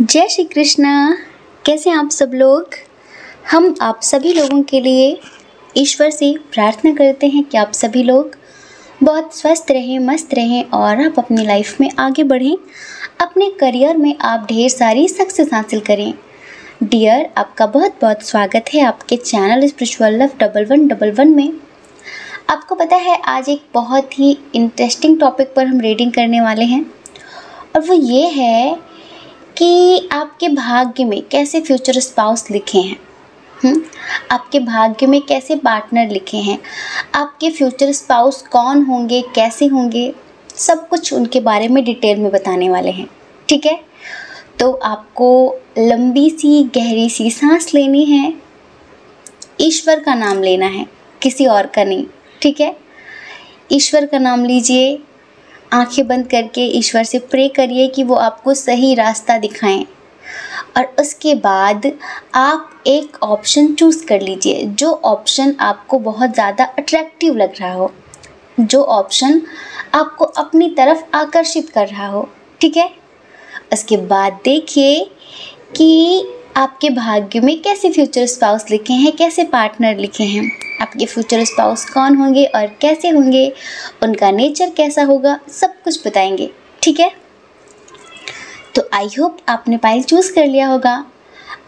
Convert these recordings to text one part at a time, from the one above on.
जय श्री कृष्णा। कैसे हैं आप सब लोग। हम आप सभी लोगों के लिए ईश्वर से प्रार्थना करते हैं कि आप सभी लोग बहुत स्वस्थ रहें, मस्त रहें और आप अपनी लाइफ में आगे बढ़ें। अपने करियर में आप ढेर सारी सक्सेस हासिल करें। डियर, आपका बहुत बहुत स्वागत है आपके चैनल स्पिरिचुअल लव 1111 में। आपको पता है आज एक बहुत ही इंटरेस्टिंग टॉपिक पर हम रीडिंग करने वाले हैं और वो ये है कि आपके भाग्य में कैसे फ्यूचर स्पाउस लिखे हैं, आपके भाग्य में कैसे पार्टनर लिखे हैं, आपके फ्यूचर स्पाउस कौन होंगे, कैसे होंगे, सब कुछ उनके बारे में डिटेल में बताने वाले हैं। ठीक है, तो आपको लंबी सी गहरी सी सांस लेनी है, ईश्वर का नाम लेना है, किसी और का नहीं। ठीक है, ईश्वर का नाम लीजिए, आंखें बंद करके ईश्वर से प्रे करिए कि वो आपको सही रास्ता दिखाएं और उसके बाद आप एक ऑप्शन चूज़ कर लीजिए जो ऑप्शन आपको बहुत ज़्यादा अट्रैक्टिव लग रहा हो, जो ऑप्शन आपको अपनी तरफ आकर्षित कर रहा हो। ठीक है, उसके बाद देखिए कि आपके भाग्य में कैसे फ्यूचर स्पाउस लिखे हैं, कैसे पार्टनर लिखे हैं, आपके फ्यूचर स्पाउस कौन होंगे और कैसे होंगे, उनका नेचर कैसा होगा, सब कुछ बताएंगे। ठीक है, तो आई होप आपने पाइल चूज़ कर लिया होगा।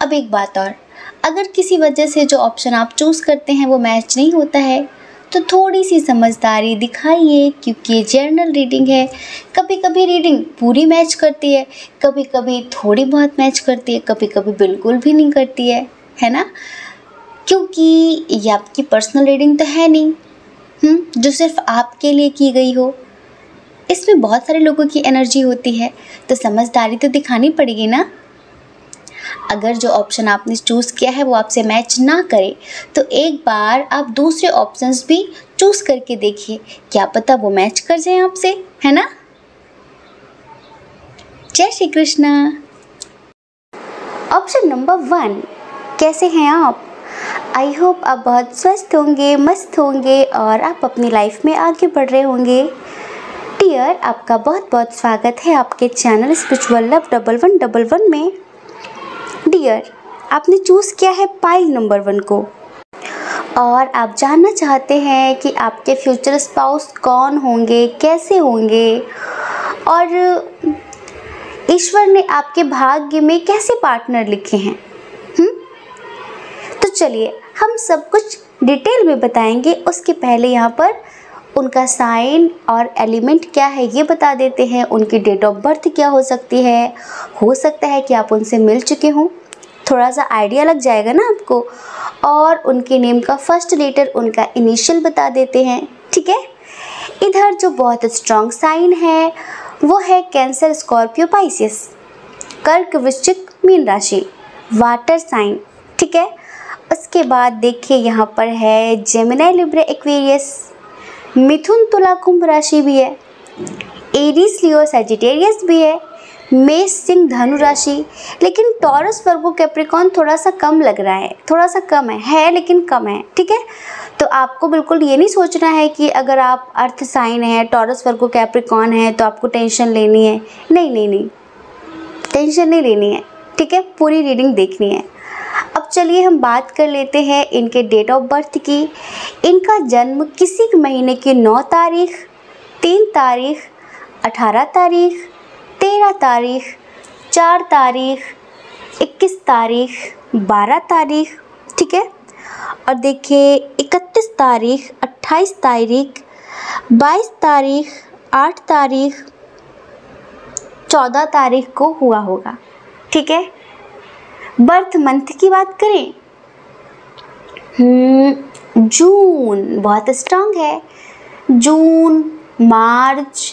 अब एक बात और, अगर किसी वजह से जो ऑप्शन आप चूज़ करते हैं वो मैच नहीं होता है तो थोड़ी सी समझदारी दिखाइए, क्योंकि ये जर्नल रीडिंग है। कभी कभी रीडिंग पूरी मैच करती है, कभी कभी थोड़ी बहुत मैच करती है, कभी कभी बिल्कुल भी नहीं करती है ना, क्योंकि ये आपकी पर्सनल रीडिंग तो है नहीं जो सिर्फ आपके लिए की गई हो। इसमें बहुत सारे लोगों की एनर्जी होती है, तो समझदारी तो दिखानी पड़ेगी ना। अगर जो ऑप्शन आपने चूज़ किया है वो आपसे मैच ना करे तो एक बार आप दूसरे ऑप्शंस भी चूज़ करके देखिए, क्या पता वो मैच कर जाए आपसे, है ना। जय श्री कृष्णा। ऑप्शन नंबर 1, कैसे हैं आप। आई होप आप बहुत स्वस्थ होंगे, मस्त होंगे और आप अपनी लाइफ में आगे बढ़ रहे होंगे। डियर, आपका बहुत बहुत स्वागत है आपके चैनल स्पिरिचुअल लव 1111 में। डियर, आपने चूज़ किया है पाइल नंबर 1 को और आप जानना चाहते हैं कि आपके फ्यूचर स्पाउस कौन होंगे, कैसे होंगे और ईश्वर ने आपके भाग्य में कैसे पार्टनर लिखे हैं। तो चलिए हम सब कुछ डिटेल में बताएंगे। उसके पहले यहाँ पर उनका साइन और एलिमेंट क्या है ये बता देते हैं। उनकी डेट ऑफ बर्थ क्या हो सकती है, हो सकता है कि आप उनसे मिल चुके हों, थोड़ा सा आइडिया लग जाएगा ना आपको। और उनके नेम का फर्स्ट लेटर, उनका इनिशियल बता देते हैं। ठीक है, इधर जो बहुत स्ट्रॉन्ग साइन है वो है कैंसर, स्कॉर्पियो, पाइसेस, कर्क, वृश्चिक, मीन राशि, वाटर साइन। ठीक है, उसके बाद देखिए यहाँ पर है जेमिनी, लिब्रा, एक्वेरियस, मिथुन, तुला, कुंभ राशि भी है, एरीज, लियो, सैजिटेरियस भी है, मेष, सिंह, धनु राशि। लेकिन टॉरस, वर्गो, कैप्रिकॉन थोड़ा सा कम लग रहा है, थोड़ा सा कम है लेकिन कम है। ठीक है, तो आपको बिल्कुल ये नहीं सोचना है कि अगर आप अर्थ साइन है, टॉरस, वर्गो, कैप्रिकॉन है तो आपको टेंशन लेनी है। नहीं, टेंशन नहीं लेनी है। ठीक है, पूरी रीडिंग देखनी है। अब चलिए हम बात कर लेते हैं इनके डेट ऑफ बर्थ की। इनका जन्म किसी महीने की 9 तारीख, 3 तारीख, 18 तारीख, 13 तारीख, 4 तारीख, 21 तारीख, 12 तारीख। ठीक है, और देखिए 31 तारीख, 28 तारीख, 22 तारीख, 8 तारीख, 14 तारीख को हुआ होगा। ठीक है, बर्थ मंथ की बात करें, जून बहुत स्ट्रांग है, जून, मार्च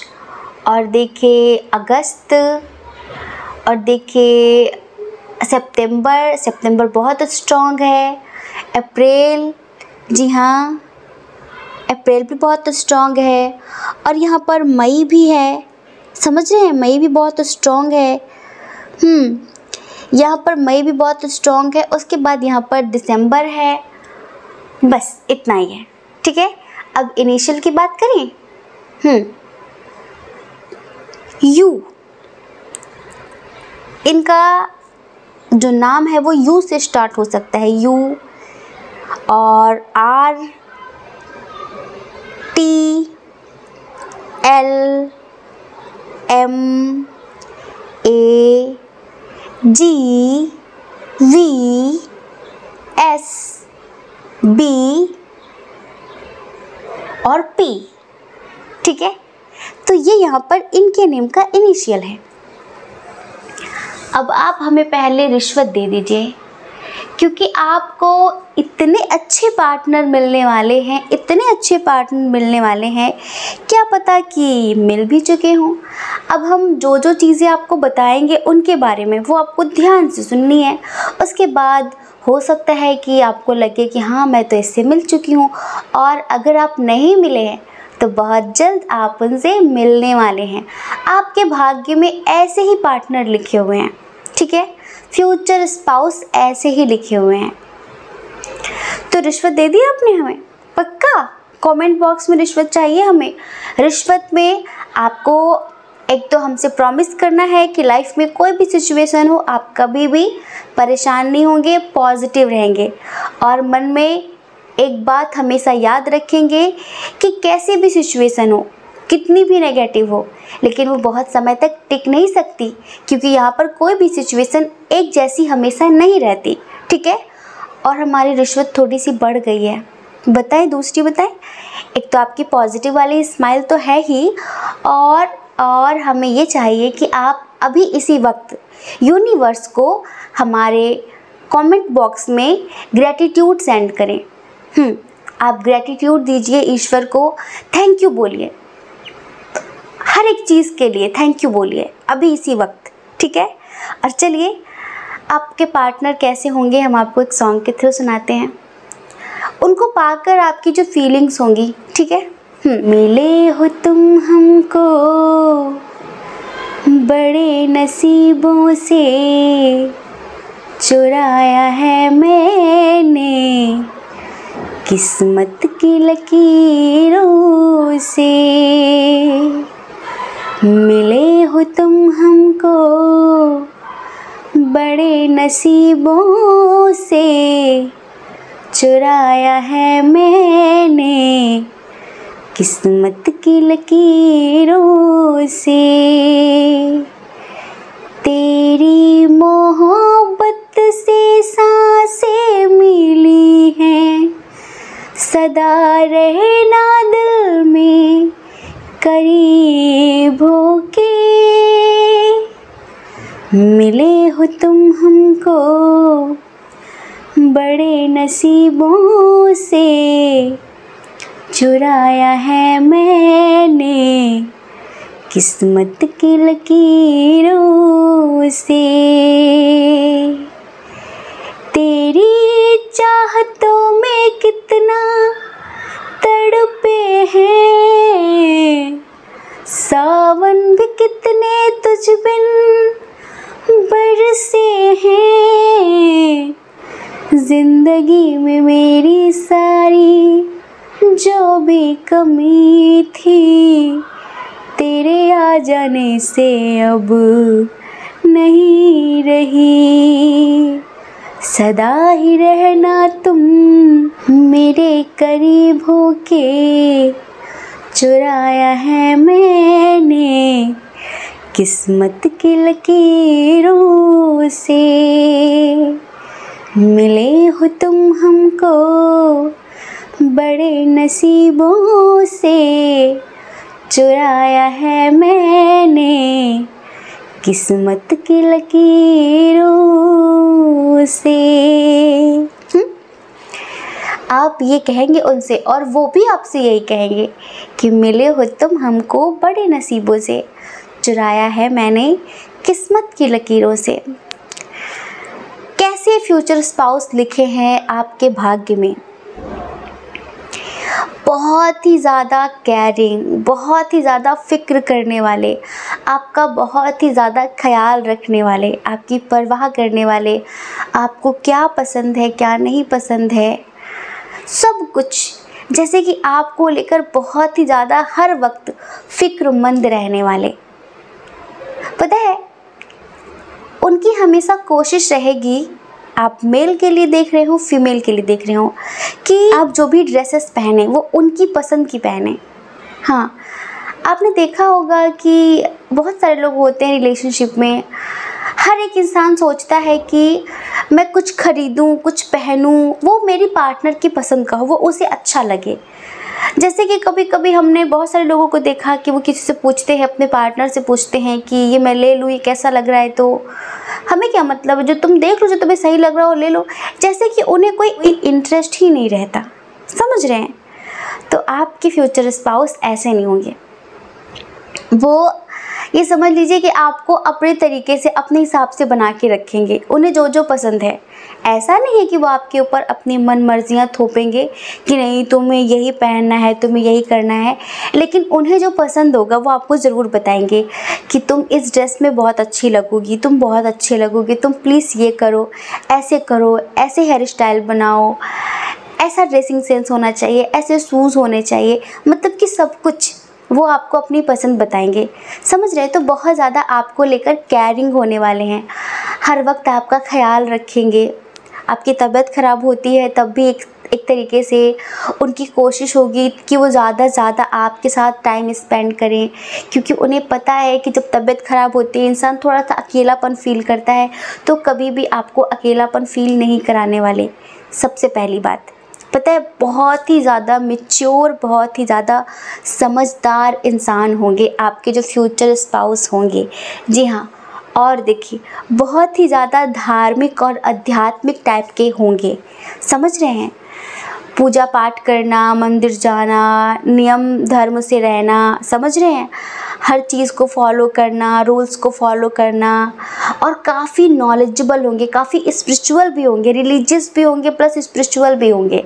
और देखिए अगस्त और देखिए सितंबर बहुत स्ट्रांग है, अप्रैल, जी हाँ अप्रैल भी बहुत स्ट्रांग है, और यहाँ पर मई भी है, समझ रहे हैं, मई भी बहुत स्ट्रांग है। यहाँ पर मई भी बहुत स्ट्रॉन्ग है। उसके बाद यहाँ पर दिसंबर है, बस इतना ही है। ठीक है, अब इनिशियल की बात करें, यू इनका जो नाम है वो यू से स्टार्ट हो सकता है, यू और R T L M A G V S B और पी। ठीक है, तो ये यहाँ पर इनके नेम का इनिशियल है। अब आप हमें पहले रिश्वत दे दीजिए, क्योंकि आपको इतने अच्छे पार्टनर मिलने वाले हैं, इतने अच्छे पार्टनर मिलने वाले हैं, क्या पता कि मिल भी चुके हों। अब हम जो जो चीज़ें आपको बताएंगे उनके बारे में वो आपको ध्यान से सुननी है। उसके बाद हो सकता है कि आपको लगे कि हाँ मैं तो इससे मिल चुकी हूँ, और अगर आप नहीं मिले हैं तो बहुत जल्द आप उनसे मिलने वाले हैं। आपके भाग्य में ऐसे ही पार्टनर लिखे हुए हैं, ठीक है, फ्यूचर स्पाउस ऐसे ही लिखे हुए हैं। तो रिश्वत दे दी आपने हमें, पक्का कमेंट बॉक्स में रिश्वत चाहिए हमें। रिश्वत में आपको एक तो हमसे प्रॉमिस करना है कि लाइफ में कोई भी सिचुएशन हो आप कभी भी परेशान नहीं होंगे, पॉजिटिव रहेंगे, और मन में एक बात हमेशा याद रखेंगे कि कैसी भी सिचुएशन हो, कितनी भी नेगेटिव हो, लेकिन वो बहुत समय तक टिक नहीं सकती, क्योंकि यहाँ पर कोई भी सिचुएशन एक जैसी हमेशा नहीं रहती। ठीक है, और हमारी रिश्वत थोड़ी सी बढ़ गई है, बताएं दूसरी बताएं। एक तो आपकी पॉजिटिव वाली स्माइल तो है ही, और हमें ये चाहिए कि आप अभी इसी वक्त यूनिवर्स को हमारे कमेंट बॉक्स में ग्रैटिट्यूड सेंड करें। आप ग्रैटिट्यूड दीजिए ईश्वर को, थैंक यू बोलिए, हर एक चीज़ के लिए थैंक यू बोलिए अभी इसी वक्त। ठीक है, और चलिए आपके पार्टनर कैसे होंगे हम आपको एक सॉन्ग के थ्रू सुनाते हैं, उनको पाकर आपकी जो फीलिंग्स होंगी। ठीक है, मिले हो तुम हमको बड़े नसीबों से, चुराया है मैंने किस्मत की लकीरों से। मिले हो तुम हमको बड़े नसीबों से, चुराया है मैंने किस्मत की लकीरों से। तेरी मोहब्बत से सांसें मिली हैं, सदा रहना दिल में करीब होके। मिले हो तुम हमको बड़े नसीबों से, चुराया है मैंने किस्मत की लकीरों से। तेरी चाहतों में कितना तड़पे हैं, सावन भी कितने तुझ बिन बरसे हैं। जिंदगी में मेरी सारी जो भी कमी थी, तेरे आ जाने से अब नहीं रही। सदा ही रहना तुम मेरे करीब होके, चुराया है मैंने किस्मत की लकीरों से। मिले हो तुम हमको बड़े नसीबों से, चुराया है मैंने किस्मत की लकीरों से। आप ये कहेंगे उनसे और वो भी आपसे यही कहेंगे कि मिले हो तुम हमको बड़े नसीबों से, चुराया है मैंने किस्मत की लकीरों से। कैसे फ्यूचर स्पाउस लिखे हैं आपके भाग्य में, बहुत ही ज़्यादा केयरिंग, बहुत ही ज़्यादा फ़िक्र करने वाले, आपका बहुत ही ज़्यादा ख्याल रखने वाले, आपकी परवाह करने वाले, आपको क्या पसंद है क्या नहीं पसंद है सब कुछ, जैसे कि आपको लेकर बहुत ही ज़्यादा हर वक्त फ़िक्रमंद रहने वाले। पता है उनकी हमेशा कोशिश रहेगी, आप मेल के लिए देख रहे हो, फीमेल के लिए देख रहे हो, कि आप जो भी ड्रेसेस पहने वो उनकी पसंद की पहने। हाँ, आपने देखा होगा कि बहुत सारे लोग होते हैं रिलेशनशिप में, हर एक इंसान सोचता है कि मैं कुछ खरीदूं, कुछ पहनूं, वो मेरी पार्टनर की पसंद का हो, वो उसे अच्छा लगे। जैसे कि कभी कभी हमने बहुत सारे लोगों को देखा कि वो किसी से पूछते हैं, अपने पार्टनर से पूछते हैं कि ये मैं ले लूँ, ये कैसा लग रहा है, तो हमें क्या मतलब, जो तुम देख लो, जो तुम्हें सही लग रहा हो ले लो। जैसे कि उन्हें कोई इंटरेस्ट ही नहीं रहता, समझ रहे हैं? तो आपके फ्यूचर स्पाउस ऐसे नहीं होंगे। वो ये समझ लीजिए कि आपको अपने तरीके से, अपने हिसाब से बना के रखेंगे, उन्हें जो जो पसंद है। ऐसा नहीं है कि वो आपके ऊपर अपनी मन मर्जियाँ थोपेंगे कि नहीं तुम्हें यही पहनना है, तुम्हें यही करना है, लेकिन उन्हें जो पसंद होगा वो आपको ज़रूर बताएंगे कि तुम इस ड्रेस में बहुत अच्छी लगोगी, तुम बहुत अच्छे लगोगे, तुम प्लीज़ ये करो, ऐसे करो, ऐसे हेयर स्टाइल बनाओ, ऐसा ड्रेसिंग सेंस होना चाहिए, ऐसे शूज़ होने चाहिए, मतलब कि सब कुछ वो आपको अपनी पसंद बताएंगे, समझ रहे? तो बहुत ज़्यादा आपको लेकर केयरिंग होने वाले हैं, हर वक्त आपका ख्याल रखेंगे। आपकी तबीयत ख़राब होती है तब भी एक तरीके से उनकी कोशिश होगी कि वो ज़्यादा से ज़्यादा आपके साथ टाइम स्पेंड करें, क्योंकि उन्हें पता है कि जब तबीयत ख़राब होती है इंसान थोड़ा सा अकेलापन फ़ील करता है, तो कभी भी आपको अकेलापन फ़ील नहीं कराने वाले। सबसे पहली बात पता है, बहुत ही ज़्यादा मैच्योर, बहुत ही ज़्यादा समझदार इंसान होंगे आपके जो फ्यूचर स्पाउस होंगे। जी हाँ, और देखिए बहुत ही ज़्यादा धार्मिक और आध्यात्मिक टाइप के होंगे, समझ रहे हैं? पूजा पाठ करना, मंदिर जाना, नियम धर्म से रहना, समझ रहे हैं? हर चीज़ को फॉलो करना, रूल्स को फॉलो करना, और काफ़ी नॉलेजेबल होंगे, काफ़ी स्पिरिचुअल भी होंगे, रिलीजियस भी होंगे प्लस स्पिरिचुअल भी होंगे।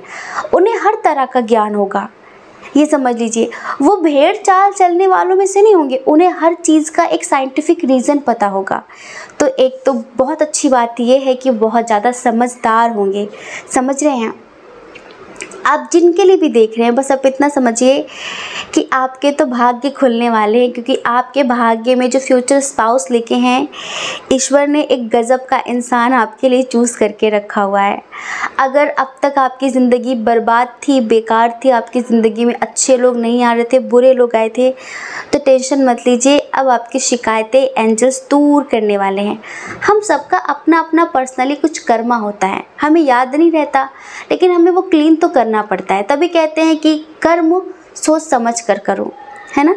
उन्हें हर तरह का ज्ञान होगा, ये समझ लीजिए। वो भेड़ चाल चलने वालों में से नहीं होंगे, उन्हें हर चीज़ का एक साइंटिफिक रीज़न पता होगा। तो एक तो बहुत अच्छी बात ये है कि बहुत ज़्यादा समझदार होंगे, समझ रहे हैं? आप जिनके लिए भी देख रहे हैं बस आप इतना समझिए कि आपके तो भाग्य खुलने वाले हैं, क्योंकि आपके भाग्य में जो फ्यूचर स्पाउस लेके हैं, ईश्वर ने एक गजब का इंसान आपके लिए चूज़ करके रखा हुआ है। अगर अब तक आपकी ज़िंदगी बर्बाद थी, बेकार थी, आपकी ज़िंदगी में अच्छे लोग नहीं आ रहे थे, बुरे लोग आए थे, तो टेंशन मत लीजिए, अब आपकी शिकायतें एंजल्स दूर करने वाले हैं। हम सबका अपना अपना पर्सनली कुछ कर्मा होता है, हमें याद नहीं रहता, लेकिन हमें वो क्लीन तो करना पड़ता है, तभी कहते हैं कि कर्म सोच समझ कर करो, है ना?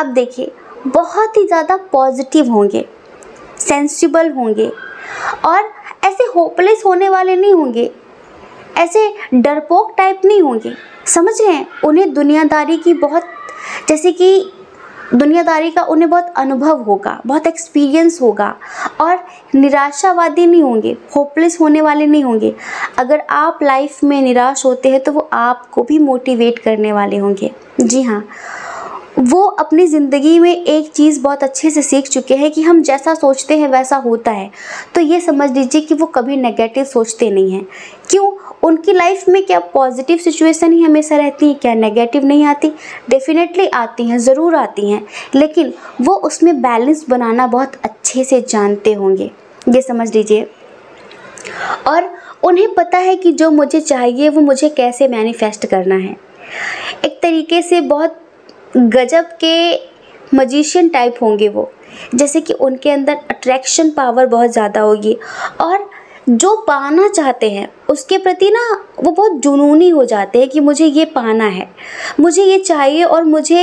अब देखिए बहुत ही ज़्यादा पॉजिटिव होंगे, सेंसिबल होंगे, और ऐसे होपलेस होने वाले नहीं होंगे, ऐसे डरपोक टाइप नहीं होंगे, समझ रहे हैं? उन्हें दुनियादारी की बहुत, जैसे कि दुनियादारी का उन्हें बहुत अनुभव होगा, बहुत एक्सपीरियंस होगा, और निराशावादी नहीं होंगे, होपलेस होने वाले नहीं होंगे। अगर आप लाइफ में निराश होते हैं तो वो आपको भी मोटिवेट करने वाले होंगे। जी हाँ, वो अपनी ज़िंदगी में एक चीज़ बहुत अच्छे से सीख चुके हैं कि हम जैसा सोचते हैं वैसा होता है, तो ये समझ लीजिए कि वो कभी नेगेटिव सोचते नहीं हैं। क्यों? उनकी लाइफ में क्या पॉजिटिव सिचुएशन ही हमेशा रहती है, क्या नेगेटिव नहीं आती? डेफिनेटली आती हैं, ज़रूर आती हैं, लेकिन वो उसमें बैलेंस बनाना बहुत अच्छे से जानते होंगे, ये समझ लीजिए। और उन्हें पता है कि जो मुझे चाहिए वो मुझे कैसे मैनिफेस्ट करना है। एक तरीके से बहुत गजब के मजिशियन टाइप होंगे वो, जैसे कि उनके अंदर अट्रैक्शन पावर बहुत ज़्यादा होगी, और जो पाना चाहते हैं उसके प्रति ना वो बहुत जुनूनी हो जाते हैं कि मुझे ये पाना है, मुझे ये चाहिए, और मुझे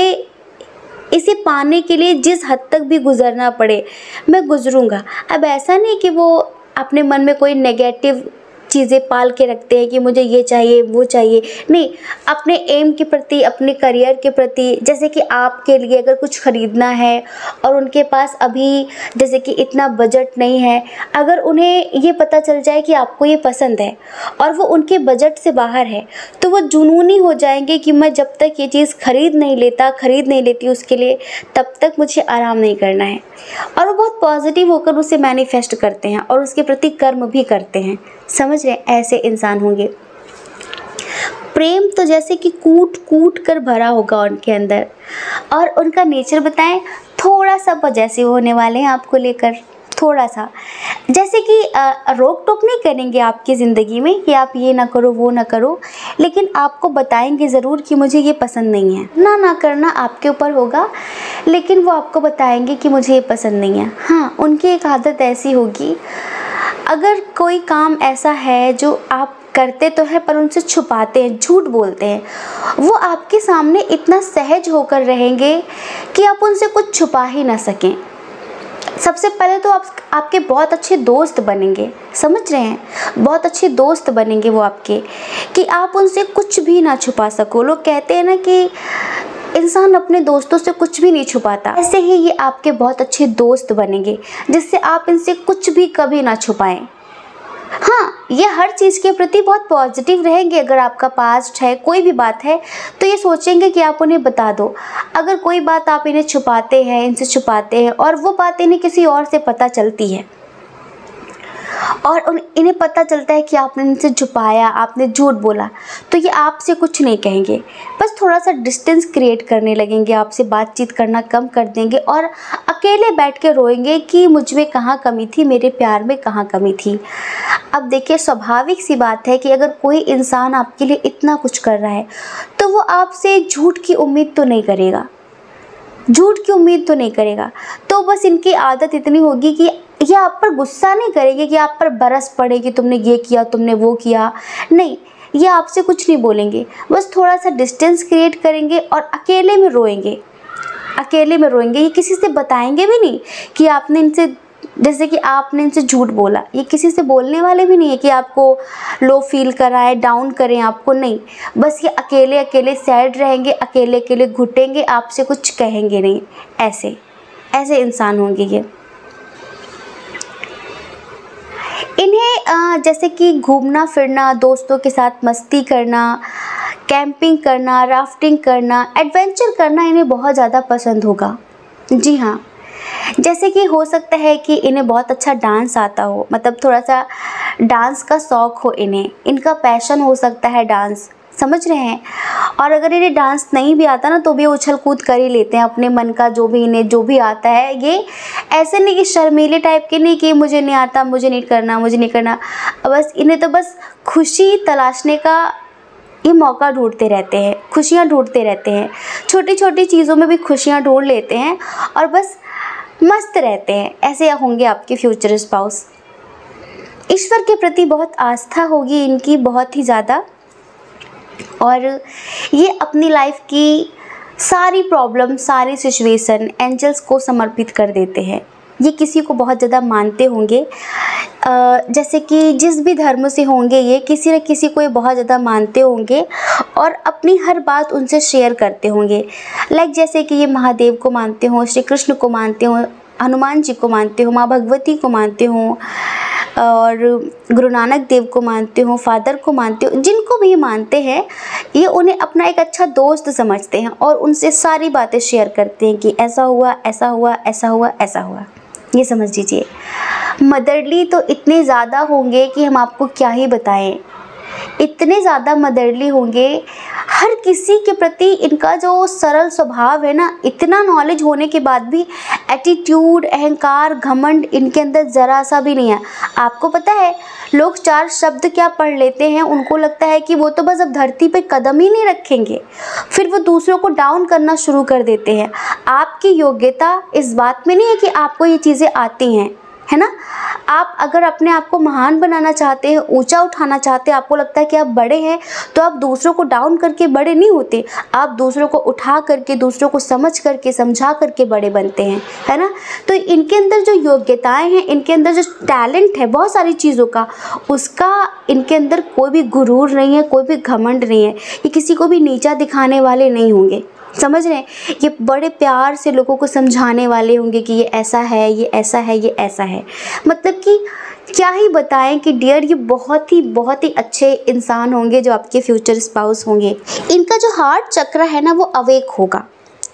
इसे पाने के लिए जिस हद तक भी गुजरना पड़े मैं गुजरूँगा। अब ऐसा नहीं कि वो अपने मन में कोई नेगेटिव चीज़ें पाल के रखते हैं कि मुझे ये चाहिए वो चाहिए, नहीं, अपने एम के प्रति, अपने करियर के प्रति, जैसे कि आपके लिए अगर कुछ ख़रीदना है और उनके पास अभी जैसे कि इतना बजट नहीं है, अगर उन्हें ये पता चल जाए कि आपको ये पसंद है और वो उनके बजट से बाहर है, तो वो जुनूनी हो जाएंगे कि मैं जब तक ये चीज़ ख़रीद नहीं लेती उसके लिए, तब तक मुझे आराम नहीं करना है। और वो बहुत पॉजिटिव होकर उसे मैनिफेस्ट करते हैं और उसके प्रति कर्म भी करते हैं, समझ रहे? ऐसे इंसान होंगे। प्रेम तो जैसे कि कूट कूट कर भरा होगा उनके अंदर, और उनका नेचर बताएं, थोड़ा सा पजेसिव होने वाले हैं आपको लेकर, थोड़ा सा, जैसे कि रोक टोक नहीं करेंगे आपकी ज़िंदगी में कि आप ये ना करो वो ना करो, लेकिन आपको बताएंगे ज़रूर कि मुझे ये पसंद नहीं है। ना ना करना आपके ऊपर होगा, लेकिन वो आपको बताएंगे कि मुझे ये पसंद नहीं है। हाँ, उनकी एक आदत ऐसी होगी, अगर कोई काम ऐसा है जो आप करते तो हैं पर उनसे छुपाते हैं, झूठ बोलते हैं, वो आपके सामने इतना सहज होकर रहेंगे कि आप उनसे कुछ छुपा ही ना सकें। सबसे पहले तो आपके बहुत अच्छे दोस्त बनेंगे, समझ रहे हैं, बहुत अच्छे दोस्त बनेंगे वो आपके, कि आप उनसे कुछ भी ना छुपा सको। लोग कहते हैं ना कि इंसान अपने दोस्तों से कुछ भी नहीं छुपाता, ऐसे ही ये आपके बहुत अच्छे दोस्त बनेंगे जिससे आप इनसे कुछ भी कभी ना छुपाएं। हाँ, ये हर चीज़ के प्रति बहुत पॉजिटिव रहेंगे। अगर आपका पास्ट है, कोई भी बात है, तो ये सोचेंगे कि आप उन्हें बता दो। अगर कोई बात आप इन्हें छुपाते हैं, इनसे छुपाते हैं, और वो बात इन्हें किसी और से पता चलती है और इन्हें पता चलता है कि आपने इनसे छुपाया, आपने झूठ बोला, तो ये आपसे कुछ नहीं कहेंगे, बस थोड़ा सा डिस्टेंस क्रिएट करने लगेंगे, आपसे बातचीत करना कम कर देंगे और अकेले बैठ के रोएंगे कि मुझ में कहाँ कमी थी, मेरे प्यार में कहाँ कमी थी। अब देखिए, स्वाभाविक सी बात है कि अगर कोई इंसान आपके लिए इतना कुछ कर रहा है तो वो आपसे झूठ की उम्मीद तो नहीं करेगा, झूठ की उम्मीद तो नहीं करेगा। तो बस इनकी आदत इतनी होगी कि ये आप पर गुस्सा नहीं करेंगे कि आप पर बरस पड़े कि तुमने ये किया, तुमने वो किया, नहीं, ये आपसे कुछ नहीं बोलेंगे, बस थोड़ा सा डिस्टेंस क्रिएट करेंगे और अकेले में रोएंगे, अकेले में रोएंगे। ये किसी से बताएंगे भी नहीं कि आपने इनसे, जैसे कि आपने इनसे झूठ बोला, ये किसी से बोलने वाले भी नहीं है कि आपको लो फील कराएं, डाउन करें आपको, नहीं, बस ये अकेले अकेले सैड रहेंगे, अकेले अकेले घुटेंगे, आपसे कुछ कहेंगे नहीं। ऐसे ऐसे इंसान होंगे ये। इन्हें जैसे कि घूमना फिरना, दोस्तों के साथ मस्ती करना, कैंपिंग करना, राफ्टिंग करना, एडवेंचर करना इन्हें बहुत ज़्यादा पसंद होगा। जी हाँ, जैसे कि हो सकता है कि इन्हें बहुत अच्छा डांस आता हो, मतलब थोड़ा सा डांस का शौक़ हो इन्हें, इनका पैशन हो सकता है डांस, समझ रहे हैं। और अगर इन्हें डांस नहीं भी आता ना तो भी उछल कूद कर ही लेते हैं अपने मन का, जो भी इन्हें जो भी आता है। ये ऐसे नहीं कि शर्मीले टाइप के नहीं कि मुझे नहीं आता, मुझे नहीं करना, मुझे नहीं करना, बस इन्हें तो बस खुशी तलाशने का ये मौका ढूंढते रहते हैं, खुशियाँ ढूंढते रहते हैं, छोटी छोटी चीज़ों में भी खुशियाँ ढूंढ लेते हैं और बस मस्त रहते हैं। ऐसे होंगे आपके फ्यूचर स्पाउस। ईश्वर के प्रति बहुत आस्था होगी इनकी, बहुत ही ज़्यादा, और ये अपनी लाइफ की सारी प्रॉब्लम, सारी सिचुएशन एंजल्स को समर्पित कर देते हैं। ये किसी को बहुत ज़्यादा मानते होंगे, जैसे कि जिस भी धर्म से होंगे ये, किसी न किसी को ये बहुत ज़्यादा मानते होंगे और अपनी हर बात उनसे शेयर करते होंगे। लाइक जैसे कि ये महादेव को मानते हों, श्री कृष्ण को मानते हों, हनुमान जी को मानते हों, माँ भगवती को मानते हों और गुरु नानक देव को मानते हो, फादर को मानते हो, जिनको भी मानते हैं ये उन्हें अपना एक अच्छा दोस्त समझते हैं और उनसे सारी बातें शेयर करते हैं कि ऐसा हुआ, ऐसा हुआ, ऐसा हुआ, ऐसा हुआ, ये समझ लीजिए। मदरली तो इतने ज़्यादा होंगे कि हम आपको क्या ही बताएं, इतने ज़्यादा मदरली होंगे। हर किसी के प्रति इनका जो सरल स्वभाव है ना, इतना नॉलेज होने के बाद भी एटीट्यूड, अहंकार, घमंड इनके अंदर ज़रा सा भी नहीं है। आपको पता है लोग चार शब्द क्या पढ़ लेते हैं, उनको लगता है कि वो तो बस अब धरती पे कदम ही नहीं रखेंगे, फिर वो दूसरों को डाउन करना शुरू कर देते हैं। आपकी योग्यता इस बात में नहीं है कि आपको ये चीज़ें आती हैं, है ना। आप अगर अपने आप को महान बनाना चाहते हैं, ऊंचा उठाना चाहते हैं, आपको लगता है कि आप बड़े हैं, तो आप दूसरों को डाउन करके बड़े नहीं होते, आप दूसरों को उठा करके, दूसरों को समझ करके, समझा करके बड़े बनते हैं, है ना। तो इनके अंदर जो योग्यताएं हैं, इनके अंदर जो टैलेंट है बहुत सारी चीज़ों का, उसका इनके अंदर कोई भी गुरूर नहीं है, कोई भी घमंड नहीं है, ये किसी को भी नीचा दिखाने वाले नहीं होंगे, समझ रहे हैं। ये बड़े प्यार से लोगों को समझाने वाले होंगे कि ये ऐसा है, ये ऐसा है, ये ऐसा है, मतलब कि क्या ही बताएं कि डियर, ये बहुत ही अच्छे इंसान होंगे जो आपके फ्यूचर स्पाउस होंगे। इनका जो हार्ट चक्र है ना वो अवेक होगा।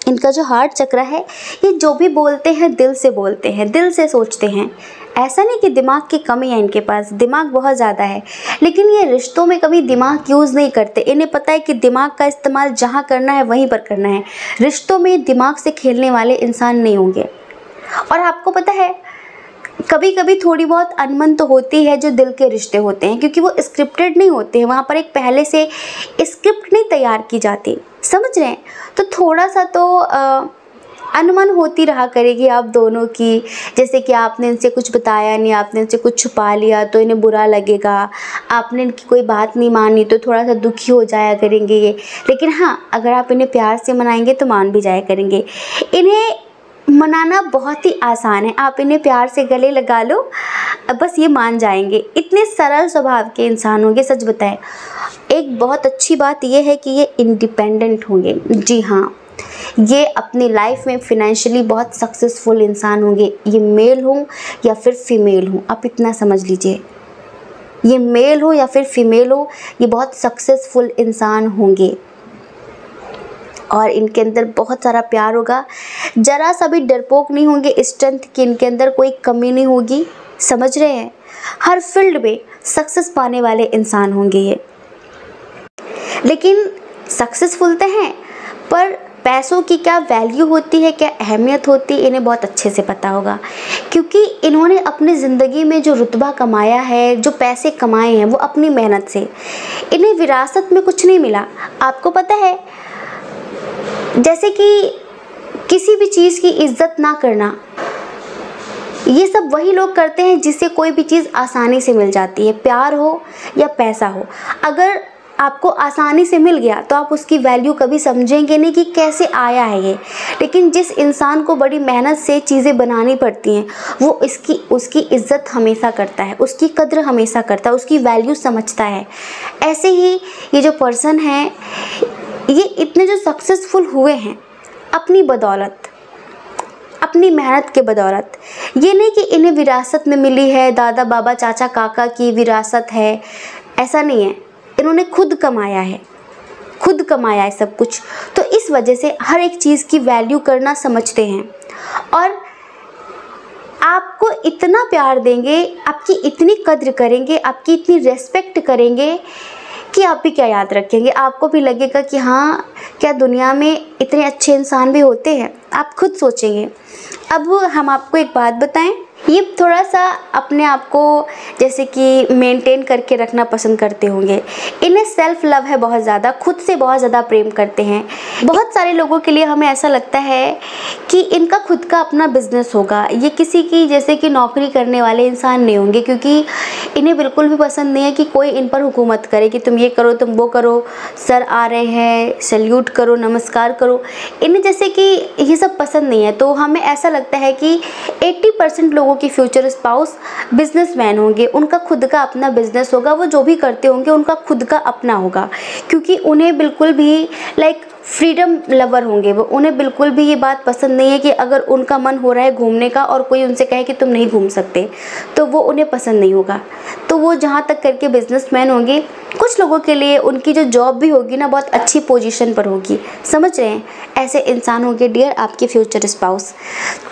इनका जो हार्ट चक्र है, ये जो भी बोलते हैं दिल से बोलते हैं, दिल से सोचते हैं। ऐसा नहीं कि दिमाग की कमी है इनके पास, दिमाग बहुत ज़्यादा है, लेकिन ये रिश्तों में कभी दिमाग यूज़ नहीं करते। इन्हें पता है कि दिमाग का इस्तेमाल जहाँ करना है वहीं पर करना है, रिश्तों में दिमाग से खेलने वाले इंसान नहीं होंगे। और आपको पता है कभी कभी थोड़ी बहुत अनबन तो होती है जो दिल के रिश्ते होते हैं, क्योंकि वो स्क्रिप्टेड नहीं होते हैं, वहाँ पर एक पहले से स्क्रिप्ट नहीं तैयार की जाती, समझ रहे हैं। तो थोड़ा सा तो अनबन होती रहा करेगी आप दोनों की, जैसे कि आपने इनसे कुछ बताया नहीं, आपने इनसे कुछ छुपा लिया तो इन्हें बुरा लगेगा, आपने इनकी कोई बात नहीं मानी तो थोड़ा सा दुखी हो जाया करेंगे ये। लेकिन हाँ, अगर आप इन्हें प्यार से मनाएंगे तो मान भी जाया करेंगे। इन्हें मनाना बहुत ही आसान है, आप इन्हें प्यार से गले लगा लो, बस ये मान जाएंगे। इतने सरल स्वभाव के इंसान होंगे, सच बताएं। एक बहुत अच्छी बात यह है कि ये इंडिपेंडेंट होंगे, जी हाँ, ये अपनी लाइफ में फिनेंशियली बहुत सक्सेसफुल इंसान होंगे। ये मेल हो या फिर फीमेल हो, आप इतना समझ लीजिए, ये मेल हो या फिर फीमेल हो, ये बहुत सक्सेसफुल इंसान होंगे और इनके अंदर बहुत सारा प्यार होगा। जरा सा भी डरपोक नहीं होंगे, स्ट्रेंथ की इनके अंदर कोई कमी नहीं होगी, समझ रहे हैं। हर फील्ड में सक्सेस पाने वाले इंसान होंगे ये। लेकिन सक्सेसफुल तो हैं, पर पैसों की क्या वैल्यू होती है, क्या अहमियत होती है, इन्हें बहुत अच्छे से पता होगा, क्योंकि इन्होंने अपनी ज़िंदगी में जो रुतबा कमाया है, जो पैसे कमाए हैं, वो अपनी मेहनत से, इन्हें विरासत में कुछ नहीं मिला। आपको पता है, जैसे कि किसी भी चीज़ की इज्जत ना करना, ये सब वही लोग करते हैं जिसे कोई भी चीज़ आसानी से मिल जाती है, प्यार हो या पैसा हो। अगर आपको आसानी से मिल गया तो आप उसकी वैल्यू कभी समझेंगे नहीं कि कैसे आया है ये। लेकिन जिस इंसान को बड़ी मेहनत से चीज़ें बनानी पड़ती हैं, वो इसकी उसकी इज्जत हमेशा करता है, उसकी कद्र हमेशा करता है, उसकी वैल्यू समझता है। ऐसे ही ये जो पर्सन हैं, ये इतने जो सक्सेसफुल हुए हैं अपनी बदौलत, अपनी मेहनत के बदौलत। ये नहीं कि इन्हें विरासत में मिली है, दादा बाबा चाचा काका की विरासत है, ऐसा नहीं है। इन्होंने खुद कमाया है, खुद कमाया है सब कुछ, तो इस वजह से हर एक चीज़ की वैल्यू करना समझते हैं और आपको इतना प्यार देंगे, आपकी इतनी कद्र करेंगे, आपकी इतनी रेस्पेक्ट करेंगे कि आप भी क्या याद रखेंगे। आपको भी लगेगा कि हाँ, क्या दुनिया में इतने अच्छे इंसान भी होते हैं, आप खुद सोचेंगे। अब हम आपको एक बात बताएं, ये थोड़ा सा अपने आप को जैसे कि मेंटेन करके रखना पसंद करते होंगे। इन्हें सेल्फ लव है बहुत ज़्यादा, खुद से बहुत ज़्यादा प्रेम करते हैं। बहुत सारे लोगों के लिए हमें ऐसा लगता है कि इनका खुद का अपना बिजनेस होगा, ये किसी की जैसे कि नौकरी करने वाले इंसान नहीं होंगे, क्योंकि इन्हें बिल्कुल भी पसंद नहीं है कि कोई इन पर हुकूमत करे कि तुम ये करो, तुम वो करो, सर आ रहे हैं सैल्यूट करो, नमस्कार करो। इन्हें जैसे कि ये सब पसंद नहीं है। तो हमें ऐसा लगता है कि 80% लोगों की फ्यूचर स्पाउस बिजनेसमैन होंगे, उनका खुद का अपना बिजनेस होगा, वो जो भी करते होंगे उनका खुद का अपना होगा, क्योंकि उन्हें बिल्कुल भी लाइक फ्रीडम लवर होंगे वो। उन्हें बिल्कुल भी ये बात पसंद नहीं है कि अगर उनका मन हो रहा है घूमने का और कोई उनसे कहे कि तुम नहीं घूम सकते, तो वो उन्हें पसंद नहीं होगा। तो वो जहाँ तक करके बिजनेसमैन होंगे। कुछ लोगों के लिए उनकी जो जॉब भी होगी ना, बहुत अच्छी पोजीशन पर होगी, समझ रहे हैं। ऐसे इंसान होंगे डियर आपके फ्यूचर स्पाउस।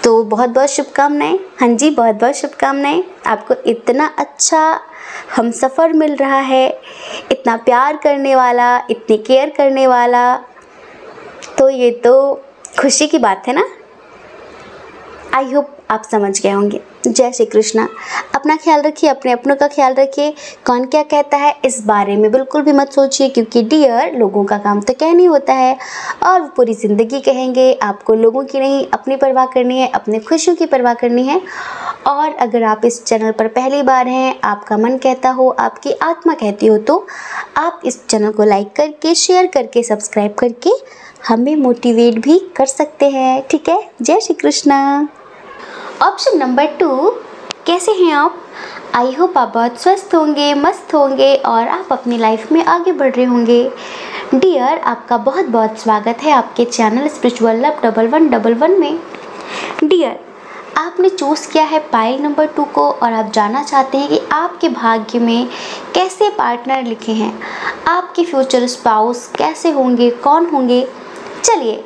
तो बहुत बहुत शुभकामनाएँ, हाँ जी, बहुत बहुत शुभकामनाएँ। आपको इतना अच्छा हमसफ़र मिल रहा है, इतना प्यार करने वाला, इतनी केयर करने वाला, तो ये तो खुशी की बात है ना। आई होप आप समझ गए होंगे। जय श्री कृष्णा। अपना ख्याल रखिए, अपने अपनों का ख्याल रखिए। कौन क्या कहता है इस बारे में बिल्कुल भी मत सोचिए, क्योंकि डियर लोगों का काम तो कहना ही होता है और वो पूरी ज़िंदगी कहेंगे। आपको लोगों की नहीं अपनी परवाह करनी है, अपने खुशियों की परवाह करनी है। और अगर आप इस चैनल पर पहली बार हैं, आपका मन कहता हो, आपकी आत्मा कहती हो, तो आप इस चैनल को लाइक करके, शेयर करके, सब्सक्राइब करके हमें मोटिवेट भी कर सकते हैं, ठीक है। जय श्री कृष्णा। ऑप्शन नंबर 2, कैसे हैं आप? आई होप आप बहुत स्वस्थ होंगे, मस्त होंगे और आप अपनी लाइफ में आगे बढ़ रहे होंगे। डियर, आपका बहुत बहुत स्वागत है आपके चैनल स्पिरिचुअल लव 1111 में। डियर, आपने चूज़ किया है पाइल नंबर 2 को और आप जानना चाहते हैं कि आपके भाग्य में कैसे पार्टनर लिखे हैं, आपके फ्यूचर स्पाउस कैसे होंगे, कौन होंगे। चलिए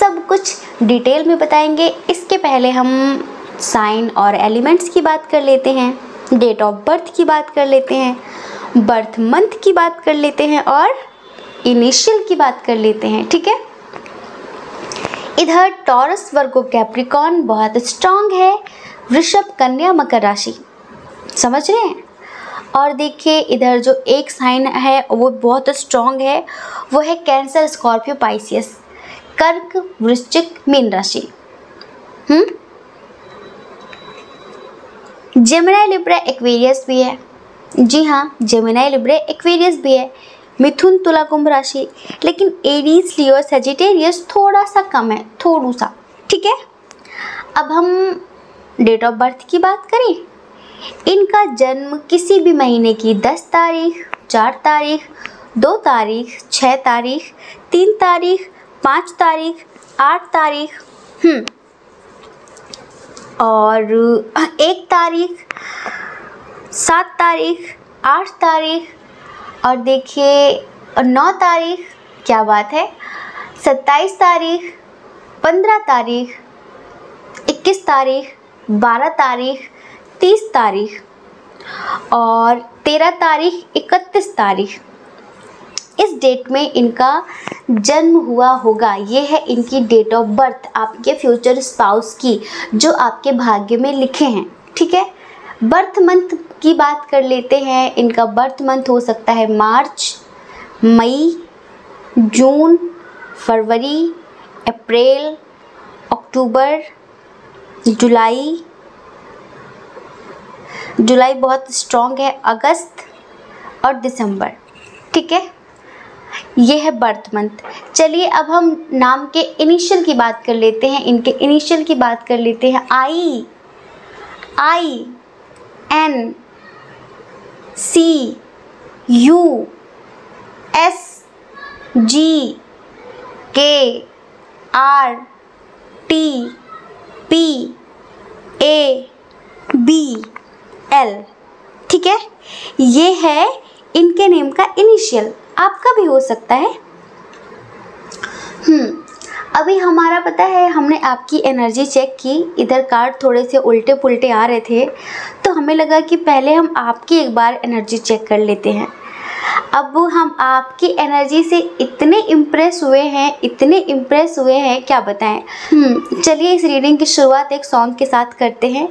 सब कुछ डिटेल में बताएंगे। इसके पहले हम साइन और एलिमेंट्स की बात कर लेते हैं, डेट ऑफ बर्थ की बात कर लेते हैं, बर्थ मंथ की बात कर लेते हैं और इनिशियल की बात कर लेते हैं, ठीक है। इधर टॉरस वर्गो कैप्रिकॉन बहुत स्ट्रांग है, वृषभ, कन्या, मकर राशि, समझ रहे हैं। और देखिए इधर जो एक साइन है वो बहुत स्ट्रॉन्ग है, वो है कैंसर, स्कॉर्पियो, पाइसेस, कर्क, वृश्चिक, मीन राशि, जेमिनी, लिब्रा, एक्वेरियस भी है। जी हाँ, जेमिनी, लिब्रा, एक्वेरियस भी है। मिथुन, तुला, कुंभ राशि, लेकिन एरीज, लियो, सेजिटेरियस थोड़ा सा कम है, थोड़ा सा, ठीक है। अब हम डेट ऑफ बर्थ की बात करें, इनका जन्म किसी भी महीने की 10 तारीख, 4 तारीख, 2 तारीख, 6 तारीख, 3 तारीख, 5 तारीख, 8 तारीख और 1 तारीख, 7 तारीख, 8 तारीख और देखिए 9 तारीख, क्या बात है, 27 तारीख, 15 तारीख, 21 तारीख, 12 तारीख, 30 तारीख और 13 तारीख, 31 तारीख, इस डेट में इनका जन्म हुआ होगा। ये है इनकी डेट ऑफ बर्थ, आपके फ्यूचर स्पाउस की, जो आपके भाग्य में लिखे हैं, ठीक है। बर्थ मंथ की बात कर लेते हैं, इनका बर्थ मंथ हो सकता है मार्च, मई, जून, फरवरी, अप्रैल, अक्टूबर, जुलाई, जुलाई बहुत स्ट्रॉन्ग है, अगस्त और दिसंबर, ठीक है। ये है बर्थ मंथ। चलिए अब हम नाम के इनिशियल की बात कर लेते हैं, इनके इनिशियल की बात कर लेते हैं। I, I, N, C, U, S, G, K, R, T, P, A, B, L, ठीक है। ये है इनके नेम का इनिशियल, आपका भी हो सकता है। अभी हमारा पता है, हमने आपकी एनर्जी चेक की, इधर कार्ड थोड़े से उल्टे पुल्टे आ रहे थे तो हमें लगा कि पहले हम आपकी एक बार एनर्जी चेक कर लेते हैं। अब हम आपकी एनर्जी से इतने इम्प्रेस हुए हैं, इतने इम्प्रेस हुए हैं, क्या बताएं। चलिए इस रीडिंग की शुरुआत एक सॉन्ग के साथ करते हैं।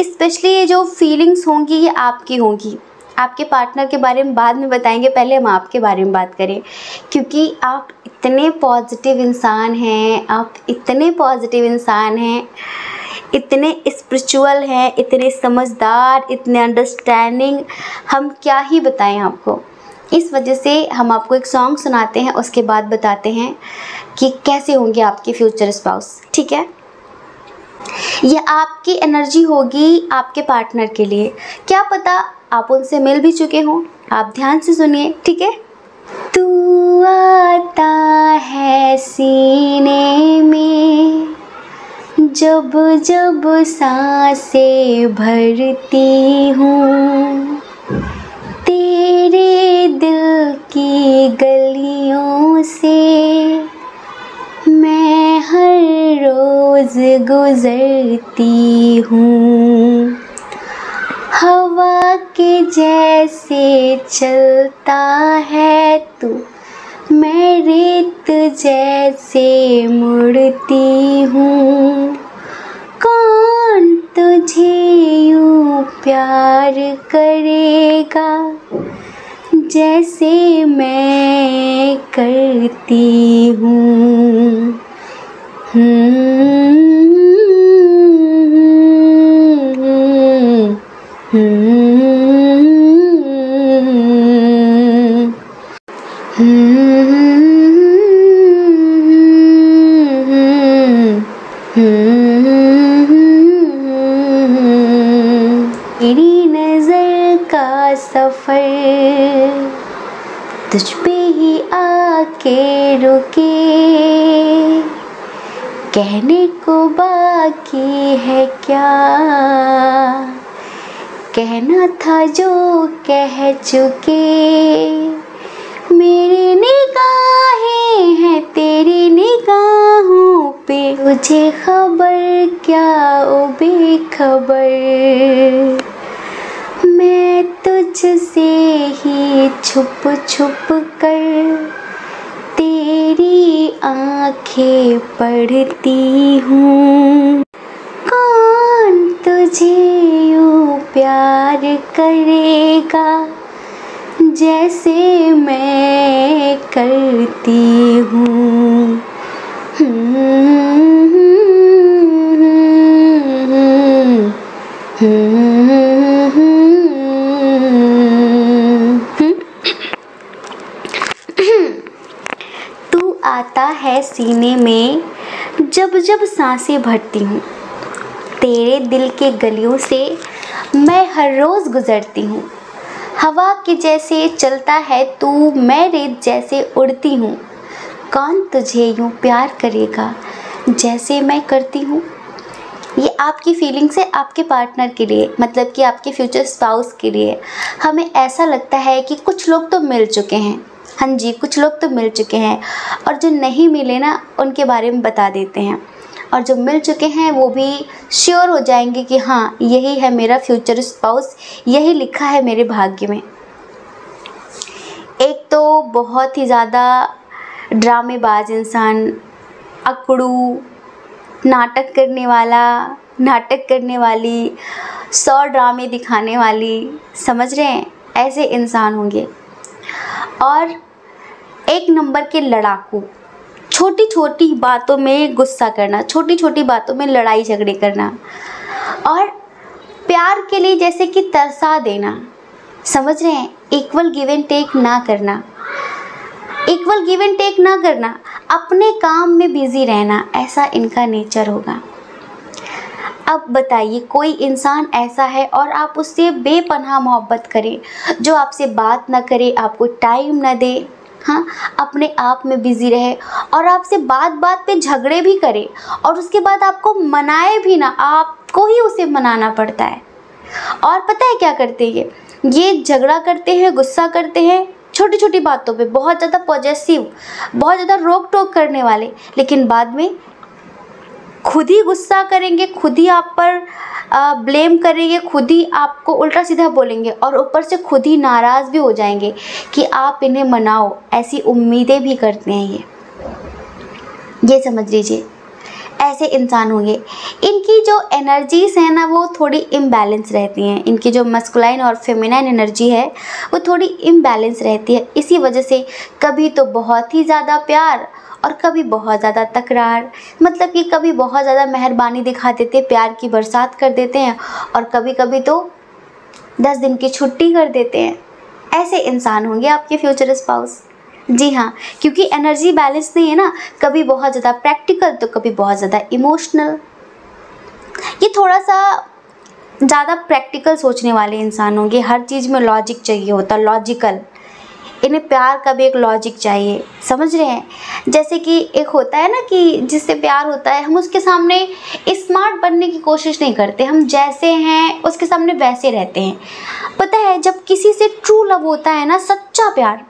स्पेशली ये जो फीलिंग्स होंगी ये आपकी होंगी, आपके पार्टनर के बारे में बाद में बताएंगे, पहले हम आपके बारे में बात करें, क्योंकि आप इतने पॉजिटिव इंसान हैं, आप इतने पॉजिटिव इंसान हैं, इतने स्पिरिचुअल हैं, इतने समझदार, इतने अंडरस्टैंडिंग, हम क्या ही बताएं आपको। इस वजह से हम आपको एक सॉन्ग सुनाते हैं, उसके बाद बताते हैं कि कैसे होंगे आपके फ्यूचर स्पाउस, ठीक है। यह आपकी एनर्जी होगी आपके पार्टनर के लिए, क्या पता आप उनसे मिल भी चुके हों, आप ध्यान से सुनिए, ठीक है। तू आता है सीने में जब जब सांसें भरती हूँ, तेरे दिल की गलियों से मैं हर रोज़ गुजरती हूँ, हवा के जैसे चलता है तू, मैं रेत जैसे मुड़ती हूँ, कौन तुझे यूँ प्यार करेगा जैसे मैं करती हूँ। मेरी नजर का सफर तुझ पे ही आके रुके, कहने को बाकी है क्या, कहना था जो कह चुके, मेरी निगाहें हैं तेरी निगाहों पे, तुझे खबर क्या ओ बेखबर, मैं तुझसे ही छुप छुप कर तेरी आंखें पढ़ती हूँ, कौन तुझे यूँ प्यार करेगा जैसे मैं करती हूँ। तू आता है सीने में जब जब सांसें भरती हूँ, तेरे दिल के गलियों से मैं हर रोज़ गुजरती हूँ। हवा के जैसे चलता है तू, मैं रेत जैसे उड़ती हूँ। कौन तुझे यूँ प्यार करेगा जैसे मैं करती हूँ। ये आपकी फीलिंग्स है आपके पार्टनर के लिए, मतलब कि आपके फ्यूचर स्पाउस के लिए। हमें ऐसा लगता है कि कुछ लोग तो मिल चुके हैं, हाँ जी कुछ लोग तो मिल चुके हैं, और जो नहीं मिले ना उनके बारे में बता देते हैं, और जो मिल चुके हैं वो भी श्योर हो जाएंगे कि हाँ यही है मेरा फ्यूचर स्पाउस, यही लिखा है मेरे भाग्य में। एक तो बहुत ही ज़्यादा ड्रामेबाज इंसान, अकड़ू, नाटक करने वाली, 100 ड्रामे दिखाने वाली, समझ रहे हैं, ऐसे इंसान होंगे। और एक नंबर के लड़ाकू, छोटी छोटी बातों में गुस्सा करना, छोटी छोटी बातों में लड़ाई झगड़े करना, और प्यार के लिए जैसे कि तरसा देना, समझ रहे हैं, इक्वल गिव एंड टेक ना करना, अपने काम में बिजी रहना, ऐसा इनका नेचर होगा। अब बताइए कोई इंसान ऐसा है और आप उससे बेपनाह मोहब्बत करें, जो आपसे बात ना करे, आपको टाइम ना दे, हाँ अपने आप में बिज़ी रहे, और आपसे बात बात पे झगड़े भी करे, और उसके बाद आपको मनाए भी ना, आपको ही उसे मनाना पड़ता है। और पता है क्या करते हैं ये झगड़ा करते हैं, गुस्सा करते हैं, छोटी छोटी बातों पे बहुत ज़्यादा पॉजेसिव, बहुत ज़्यादा रोक टोक करने वाले, लेकिन बाद में खुद ही गुस्सा करेंगे, खुद ही आप पर ब्लेम करेंगे, खुद ही आपको उल्टा सीधा बोलेंगे, और ऊपर से खुद ही नाराज़ भी हो जाएंगे कि आप इन्हें मनाओ, ऐसी उम्मीदें भी करते हैं ये समझ लीजिए ऐसे इंसान होंगे। इनकी जो एनर्जीज हैं ना वो थोड़ी इम्बैलेंस रहती हैं, इनकी जो मस्कुलाइन और फेमिनाइन एनर्जी है वो थोड़ी इम्बैलेंस रहती है। इसी वजह से कभी तो बहुत ही ज़्यादा प्यार और कभी बहुत ज़्यादा तकरार, मतलब कि कभी बहुत ज़्यादा मेहरबानी दिखा देते, प्यार की बरसात कर देते हैं, और कभी कभी तो 10 दिन की छुट्टी कर देते हैं। ऐसे इंसान होंगे आपके फ्यूचर स्पाउस, जी हाँ, क्योंकि एनर्जी बैलेंस नहीं है ना, कभी बहुत ज़्यादा प्रैक्टिकल तो कभी बहुत ज़्यादा इमोशनल। ये थोड़ा सा ज़्यादा प्रैक्टिकल सोचने वाले इंसान होंगे, हर चीज़ में लॉजिक चाहिए होता, लॉजिकल, इन्हें प्यार का भी एक लॉजिक चाहिए, समझ रहे हैं। जैसे कि एक होता है ना कि जिससे प्यार होता है, हम उसके सामने स्मार्ट बनने की कोशिश नहीं करते, हम जैसे हैं उसके सामने वैसे रहते हैं। पता है जब किसी से ट्रू लव होता है ना, सच्चा प्यार,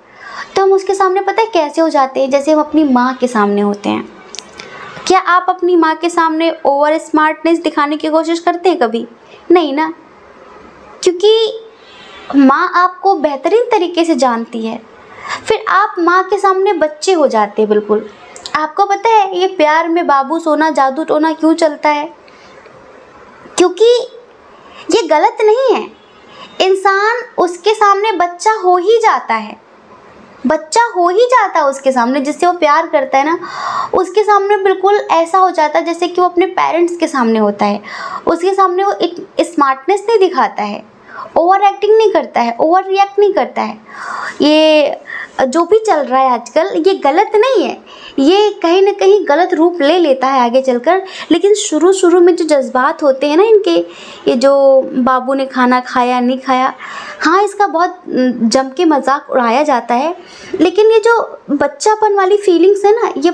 तो हम उसके सामने पता है कैसे हो जाते हैं, जैसे हम अपनी माँ के सामने होते हैं। क्या आप अपनी माँ के सामने ओवर स्मार्टनेस दिखाने की कोशिश करते हैं कभी? नहीं ना, क्योंकि माँ आपको बेहतरीन तरीके से जानती है, फिर आप माँ के सामने बच्चे हो जाते हैं बिल्कुल। आपको पता है ये प्यार में बाबू सोना जादू टोना क्यों चलता है? क्योंकि ये गलत नहीं है, इंसान उसके सामने बच्चा हो ही जाता है, उसके सामने जिससे वो प्यार करता है ना, उसके सामने बिल्कुल ऐसा हो जाता है जैसे कि वो अपने पेरेंट्स के सामने होता है। उसके सामने वो स्मार्टनेस नहीं दिखाता है, ओवर एक्टिंग नहीं करता है, ओवर रिएक्ट नहीं करता है। ये जो भी चल रहा है आजकल ये गलत नहीं है, ये कहीं ना कहीं गलत रूप ले लेता है आगे चलकर, लेकिन शुरू शुरू में जो जज्बात होते हैं ना इनके, ये जो बाबू ने खाना खाया नहीं खाया, हाँ इसका बहुत जम के मजाक उड़ाया जाता है, लेकिन ये जो बच्चापन वाली फीलिंग्स है ना, ये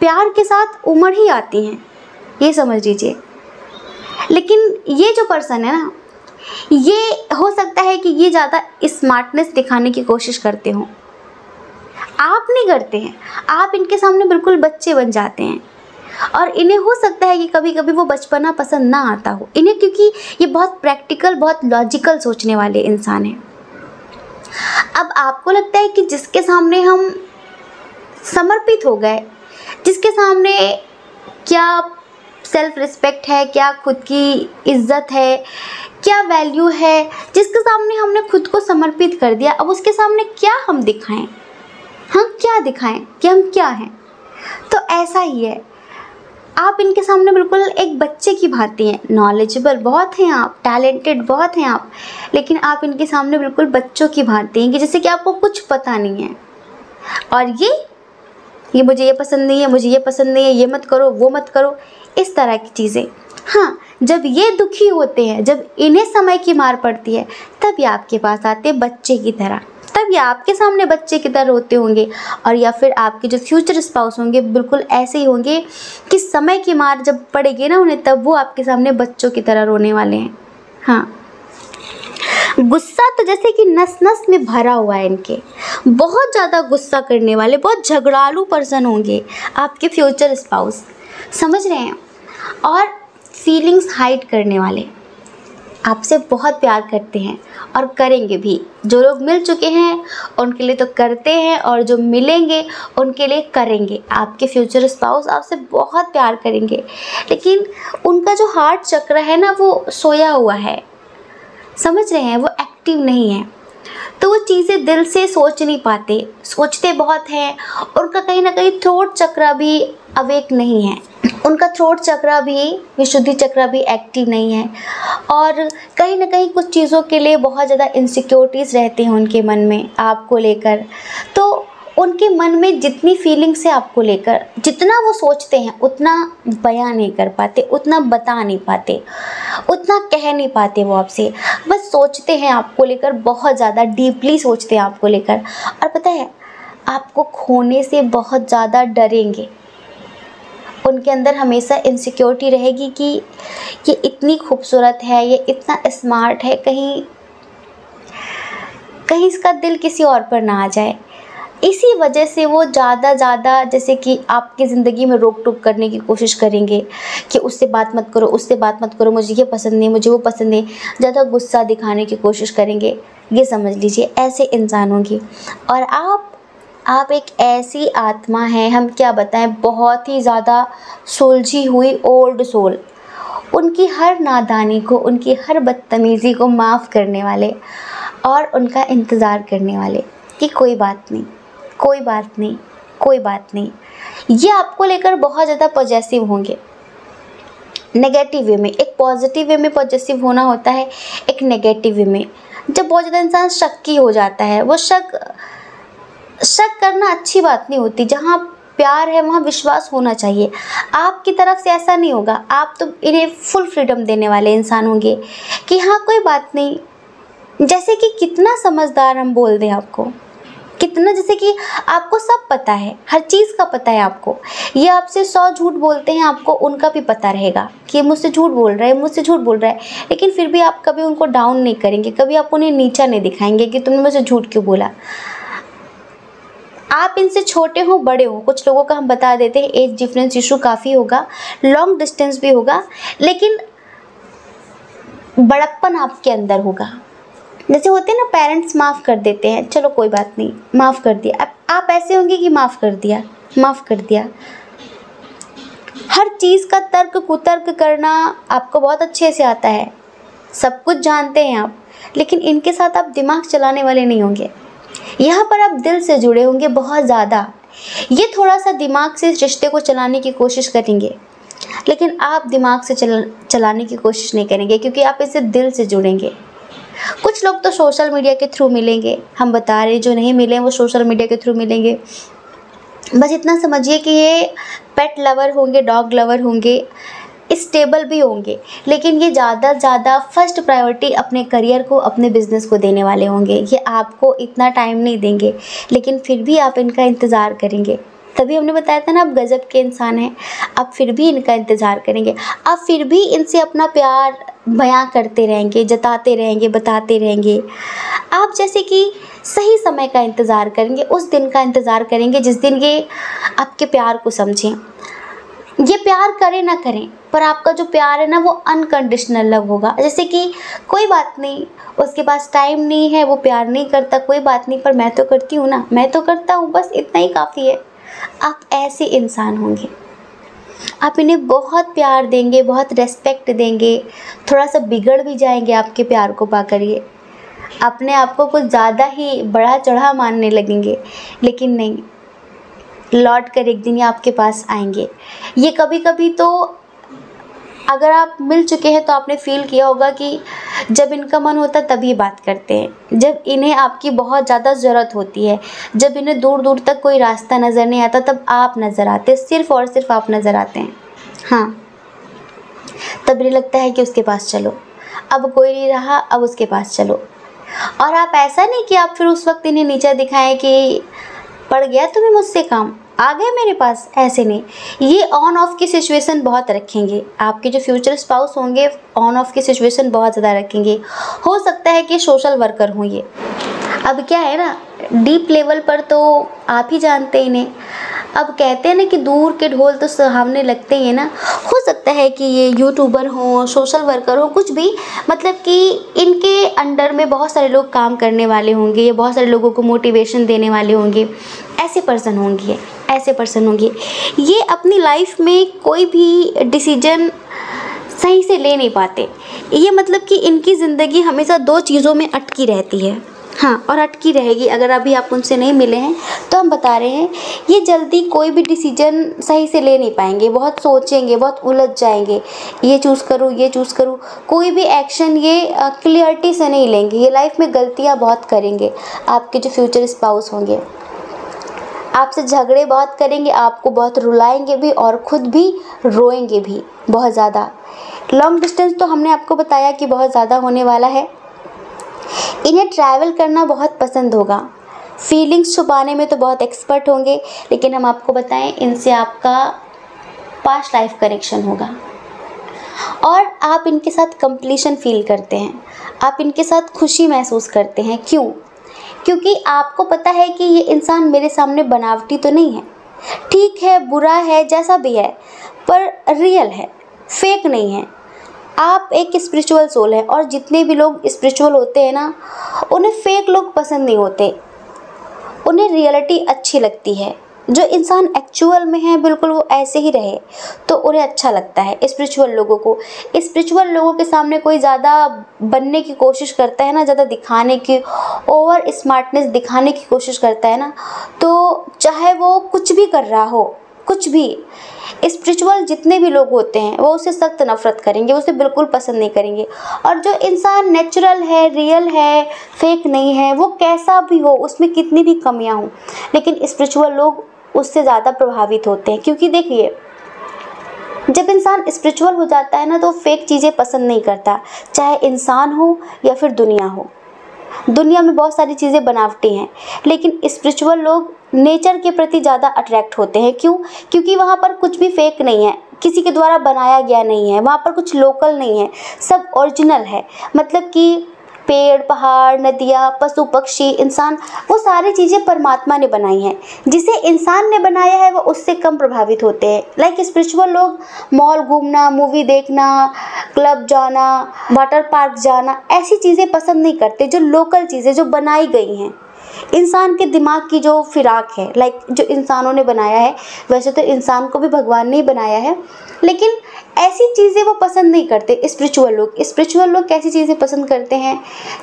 प्यार के साथ उमड़ ही आती हैं, ये समझ लीजिए। लेकिन ये जो पर्सन है ना, ये हो सकता है कि ये ज़्यादा स्मार्टनेस दिखाने की कोशिश करते हो, आप नहीं करते हैं, आप इनके सामने बिल्कुल बच्चे बन जाते हैं। और इन्हें हो सकता है कि कभी कभी वो बचपना पसंद ना आता हो इन्हें, क्योंकि ये बहुत प्रैक्टिकल बहुत लॉजिकल सोचने वाले इंसान हैं। अब आपको लगता है कि जिसके सामने हम समर्पित हो गए, जिसके सामने क्या सेल्फ रिस्पेक्ट है, क्या खुद की इज्जत है, क्या वैल्यू है, जिसके सामने हमने खुद को समर्पित कर दिया। अब उसके सामने क्या हम दिखाएं, हाँ क्या दिखाएं कि हम क्या हैं। तो ऐसा ही है, आप इनके सामने बिल्कुल एक बच्चे की भांति हैं। नॉलेजेबल बहुत हैं आप, टैलेंटेड बहुत हैं आप, लेकिन आप इनके सामने बिल्कुल बच्चों की भांति हैं कि जैसे कि आपको कुछ पता नहीं है। और ये मुझे ये पसंद नहीं है, मुझे ये पसंद नहीं है, ये मत करो, वो मत करो, इस तरह की चीज़ें। हाँ, जब ये दुखी होते हैं, जब इन्हें समय की मार पड़ती है, तब ये आपके पास आते हैं बच्चे की तरह, तब ये आपके सामने बच्चे की तरह होते होंगे। और या फिर आपके जो फ्यूचर स्पाउस होंगे बिल्कुल ऐसे ही होंगे कि समय की मार जब पड़ेगी ना उन्हें, तब वो आपके सामने बच्चों की तरह रोने वाले हैं। हाँ, गुस्सा तो जैसे कि नस नस में भरा हुआ है इनके, बहुत ज़्यादा गुस्सा करने वाले, बहुत झगड़ालू पर्सन होंगे आपके फ्यूचर स्पाउस, समझ रहे हैं। और फीलिंग्स हाइड करने वाले, आपसे बहुत प्यार करते हैं और करेंगे भी। जो लोग मिल चुके हैं उनके लिए तो करते हैं, और जो मिलेंगे उनके लिए करेंगे। आपके फ्यूचर स्पाउस आपसे बहुत प्यार करेंगे, लेकिन उनका जो हार्ट चक्र है ना, वो सोया हुआ है, समझ रहे हैं, वो एक्टिव नहीं है। तो वो चीज़ें दिल से सोच नहीं पाते, सोचते बहुत हैं। उनका कहीं ना कहीं थ्रोट चक्र भी अवेक नहीं है, उनका थ्रोट चक्र भी, विशुद्धि चक्र भी एक्टिव नहीं है। और कहीं ना कहीं कुछ चीज़ों के लिए बहुत ज़्यादा इनसिक्योरिटीज़ रहती हैं उनके मन में आपको लेकर। तो उनके मन में जितनी फीलिंग्स है आपको लेकर, जितना वो सोचते हैं उतना बयां नहीं कर पाते, उतना बता नहीं पाते, उतना कह नहीं पाते वो आपसे। बस सोचते हैं आपको लेकर, बहुत ज़्यादा डीपली सोचते हैं आपको लेकर। और पता है, आपको खोने से बहुत ज़्यादा डरेंगे। उनके अंदर हमेशा इनसिक्योरिटी रहेगी कि ये इतनी खूबसूरत है, ये इतना स्मार्ट है, कहीं इसका दिल किसी और पर ना आ जाए। इसी वजह से वो ज़्यादा जैसे कि आपकी ज़िंदगी में रोक टोक करने की कोशिश करेंगे कि उससे बात मत करो, उससे बात मत करो, मुझे ये पसंद नहीं, मुझे वो पसंद नहीं, ज़्यादा गुस्सा दिखाने की कोशिश करेंगे। ये समझ लीजिए ऐसे इंसान होंगे। और आप एक ऐसी आत्मा हैं, हम क्या बताएं, बहुत ही ज़्यादा सुलझी हुई ओल्ड सोल। उनकी हर नादानी को, उनकी हर बदतमीज़ी को माफ़ करने वाले और उनका इंतज़ार करने वाले कि कोई बात नहीं, कोई बात नहीं, कोई बात नहीं। ये आपको लेकर बहुत ज़्यादा पॉजिटिव होंगे, नेगेटिव वे में। एक पॉजिटिव वे में पॉजिटिव होना होता है, एक नेगेटिव वे में। जब बहुत ज़्यादा इंसान शक्की हो जाता है, वो शक करना अच्छी बात नहीं होती। जहाँ प्यार है वहाँ विश्वास होना चाहिए। आपकी तरफ से ऐसा नहीं होगा, आप तो इन्हें फुल फ्रीडम देने वाले इंसान होंगे कि हाँ कोई बात नहीं। जैसे कि कितना समझदार हम बोल दें आपको, कितना, जैसे कि आपको सब पता है, हर चीज़ का पता है आपको। ये आपसे 100 झूठ बोलते हैं, आपको उनका भी पता रहेगा कि मुझसे झूठ बोल रहा है, मुझसे झूठ बोल रहा है, लेकिन फिर भी आप कभी उनको डाउन नहीं करेंगे, कभी आप उन्हें नीचा नहीं दिखाएंगे कि तुमने मुझसे झूठ क्यों बोला। आप इनसे छोटे हो, बड़े हो, कुछ लोगों का हम बता देते हैं एज डिफरेंस इशू काफ़ी होगा, लॉन्ग डिस्टेंस भी होगा, लेकिन बड़प्पन आपके अंदर होगा। जैसे होते हैं ना पेरेंट्स माफ़ कर देते हैं, चलो कोई बात नहीं, माफ़ कर दिया। आप ऐसे होंगे कि माफ़ कर दिया, माफ़ कर दिया। हर चीज़ का तर्क कुतर्क करना आपको बहुत अच्छे से आता है, सब कुछ जानते हैं आप, लेकिन इनके साथ आप दिमाग चलाने वाले नहीं होंगे। यहाँ पर आप दिल से जुड़े होंगे बहुत ज़्यादा। ये थोड़ा सा दिमाग से इस रिश्ते को चलाने की कोशिश करेंगे, लेकिन आप दिमाग से चलाने की कोशिश नहीं करेंगे, क्योंकि आप इससे दिल से जुड़ेंगे। कुछ लोग तो सोशल मीडिया के थ्रू मिलेंगे, हम बता रहे हैं, जो नहीं मिले वो सोशल मीडिया के थ्रू मिलेंगे। बस इतना समझिए कि ये पेट लवर होंगे, डॉग लवर होंगे, स्टेबल भी होंगे, लेकिन ये ज़्यादा फर्स्ट प्रायोरिटी अपने करियर को, अपने बिजनेस को देने वाले होंगे। ये आपको इतना टाइम नहीं देंगे, लेकिन फिर भी आप इनका इंतज़ार करेंगे। तभी हमने बताया था ना आप गजब के इंसान हैं, आप फिर भी इनका इंतज़ार करेंगे, आप फिर भी इनसे अपना प्यार बयां करते रहेंगे, जताते रहेंगे, बताते रहेंगे। आप जैसे कि सही समय का इंतज़ार करेंगे, उस दिन का इंतज़ार करेंगे जिस दिन ये आपके प्यार को समझें। ये प्यार करें ना करें, पर आपका जो प्यार है ना, वो अनकंडीशनल लव होगा। जैसे कि कोई बात नहीं, उसके पास टाइम नहीं है, वो प्यार नहीं करता, कोई बात नहीं, पर मैं तो करती हूँ ना, मैं तो करता हूँ, बस इतना ही काफ़ी है। आप ऐसे इंसान होंगे। आप इन्हें बहुत प्यार देंगे, बहुत रेस्पेक्ट देंगे, थोड़ा सा बिगड़ भी जाएंगे आपके प्यार को पाकर। ये अपने आप को कुछ ज़्यादा ही बढ़ा चढ़ा मानने लगेंगे, लेकिन नहीं, लौट कर एक दिन ये आपके पास आएंगे। ये कभी कभी तो अगर आप मिल चुके हैं तो आपने फील किया होगा कि जब इनका मन होता तभी बात करते हैं, जब इन्हें आपकी बहुत ज़्यादा ज़रूरत होती है, जब इन्हें दूर दूर तक कोई रास्ता नज़र नहीं आता तब आप नज़र आते हैं, सिर्फ़ और सिर्फ आप नज़र आते हैं। हाँ, तब ये लगता है कि उसके पास चलो, अब कोई नहीं रहा, अब उसके पास चलो। और आप ऐसा नहीं कि आप फिर उस वक्त इन्हें नीचा दिखाएं कि पड़ गया तुम्हें मुझसे काम, आ गए मेरे पास, ऐसे नहीं। ये ऑन ऑफ की सिचुएशन बहुत रखेंगे, आपके जो फ्यूचर स्पाउस होंगे ऑन ऑफ की सिचुएशन बहुत ज़्यादा रखेंगे। हो सकता है कि सोशल वर्कर हों ये। अब क्या है ना, डीप लेवल पर तो आप ही जानते हैं इन्हें। अब कहते हैं ना कि दूर के ढोल तो सामने लगते ही हैं ना। हो सकता है कि ये यूट्यूबर हों, सोशल वर्कर हों, कुछ भी, मतलब कि इनके अंडर में बहुत सारे लोग काम करने वाले होंगे, ये बहुत सारे लोगों को मोटिवेशन देने वाले होंगे, ऐसे पर्सन होंगे, ऐसे पर्सन होंगे। ये अपनी लाइफ में कोई भी डिसीजन सही से ले नहीं पाते। ये मतलब कि इनकी ज़िंदगी हमेशा दो चीज़ों में अटकी रहती है। हाँ, और अटकी रहेगी। अगर अभी आप उनसे नहीं मिले हैं तो हम बता रहे हैं, ये जल्दी कोई भी डिसीजन सही से ले नहीं पाएंगे, बहुत सोचेंगे, बहुत उलझ जाएंगे, ये चूज़ करूँ, ये चूज़ करूँ, कोई भी एक्शन ये क्लियरिटी से नहीं लेंगे। ये लाइफ में गलतियाँ बहुत करेंगे, आपके जो फ्यूचर स्पाउस होंगे। आपसे झगड़े बहुत करेंगे, आपको बहुत रुलाएंगे भी और ख़ुद भी रोएंगे भी बहुत ज़्यादा। लॉन्ग डिस्टेंस तो हमने आपको बताया कि बहुत ज़्यादा होने वाला है। इन्हें ट्रैवल करना बहुत पसंद होगा। फीलिंग्स छुपाने में तो बहुत एक्सपर्ट होंगे, लेकिन हम आपको बताएं, इनसे आपका पास्ट लाइफ कनेक्शन होगा और आप इनके साथ कंप्लीशन फील करते हैं, आप इनके साथ खुशी महसूस करते हैं। क्यों? क्योंकि आपको पता है कि ये इंसान मेरे सामने बनावटी तो नहीं है, ठीक है, बुरा है, जैसा भी है, पर रियल है, फेक नहीं है। आप एक स्पिरिचुअल सोल हैं और जितने भी लोग स्पिरिचुअल होते हैं ना, उन्हें फेक लोग पसंद नहीं होते, उन्हें रियलिटी अच्छी लगती है। जो इंसान एक्चुअल में है बिल्कुल वो ऐसे ही रहे तो उन्हें अच्छा लगता है। स्पिरिचुअल लोगों को, स्पिरिचुअल लोगों के सामने कोई ज़्यादा बनने की कोशिश करता है ना, ज़्यादा दिखाने की, ओवर स्मार्टनेस दिखाने की कोशिश करता है ना, तो चाहे वो कुछ भी कर रहा हो, कुछ भी, स्पिरिचुअल जितने भी लोग होते हैं वो उसे सख्त नफरत करेंगे, उसे बिल्कुल पसंद नहीं करेंगे। और जो इंसान नेचुरल है, रियल है, फेक नहीं है, वो कैसा भी हो, उसमें कितनी भी कमियां हों, लेकिन स्पिरिचुअल लोग उससे ज़्यादा प्रभावित होते हैं। क्योंकि देखिए, जब इंसान स्पिरिचुअल हो जाता है ना तो फेक चीज़ें पसंद नहीं करता, चाहे इंसान हो या फिर दुनिया हो। दुनिया में बहुत सारी चीज़ें बनावटी हैं, लेकिन स्पिरिचुअल लोग नेचर के प्रति ज़्यादा अट्रैक्ट होते हैं। क्यों? क्योंकि वहाँ पर कुछ भी फेक नहीं है, किसी के द्वारा बनाया गया नहीं है, वहाँ पर कुछ लोकल नहीं है, सब ओरिजिनल है। मतलब कि पेड़, पहाड़, नदियाँ, पशु, पक्षी, इंसान, वो सारी चीज़ें परमात्मा ने बनाई हैं। जिसे इंसान ने बनाया है वो उससे कम प्रभावित होते हैं। लाइक स्पिरिचुअल लोग मॉल घूमना, मूवी देखना, क्लब जाना, वाटर पार्क जाना, ऐसी चीज़ें पसंद नहीं करते, जो लोकल चीज़ें, जो बनाई गई हैं, इंसान के दिमाग की जो फिराक है, लाइक जो इंसानों ने बनाया है। वैसे तो इंसान को भी भगवान ने ही बनाया है, लेकिन ऐसी चीज़ें वो पसंद नहीं करते स्पिरिचुअल लोग। स्पिरिचुअल लोग कैसी चीज़ें पसंद करते हैं?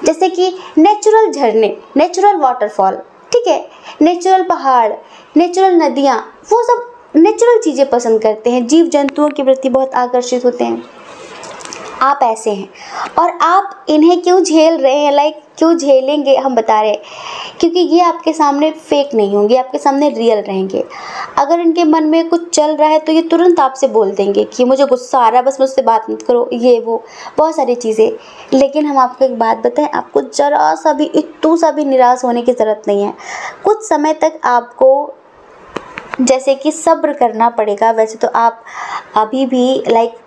जैसे कि नेचुरल झरने, नेचुरल वाटरफॉल, ठीक है, नेचुरल पहाड़, नेचुरल नदियाँ, वो सब नेचुरल चीज़ें पसंद करते हैं। जीव जंतुओं के प्रति बहुत आकर्षित होते हैं। आप ऐसे हैं और आप इन्हें क्यों झेल रहे हैं, लाइक क्यों झेलेंगे, हम बता रहे हैं क्योंकि ये आपके सामने फेक नहीं होंगे, आपके सामने रियल रहेंगे। अगर इनके मन में कुछ चल रहा है तो ये तुरंत आपसे बोल देंगे कि मुझे गुस्सा आ रहा है, बस मुझसे बात मत करो, ये वो बहुत सारी चीज़ें। लेकिन हम आपको एक बात बताएं, आपको ज़रा सा भी, इतू सा भी निराश होने की ज़रूरत नहीं है। कुछ समय तक आपको जैसे कि सब्र करना पड़ेगा। वैसे तो आप अभी भी लाइक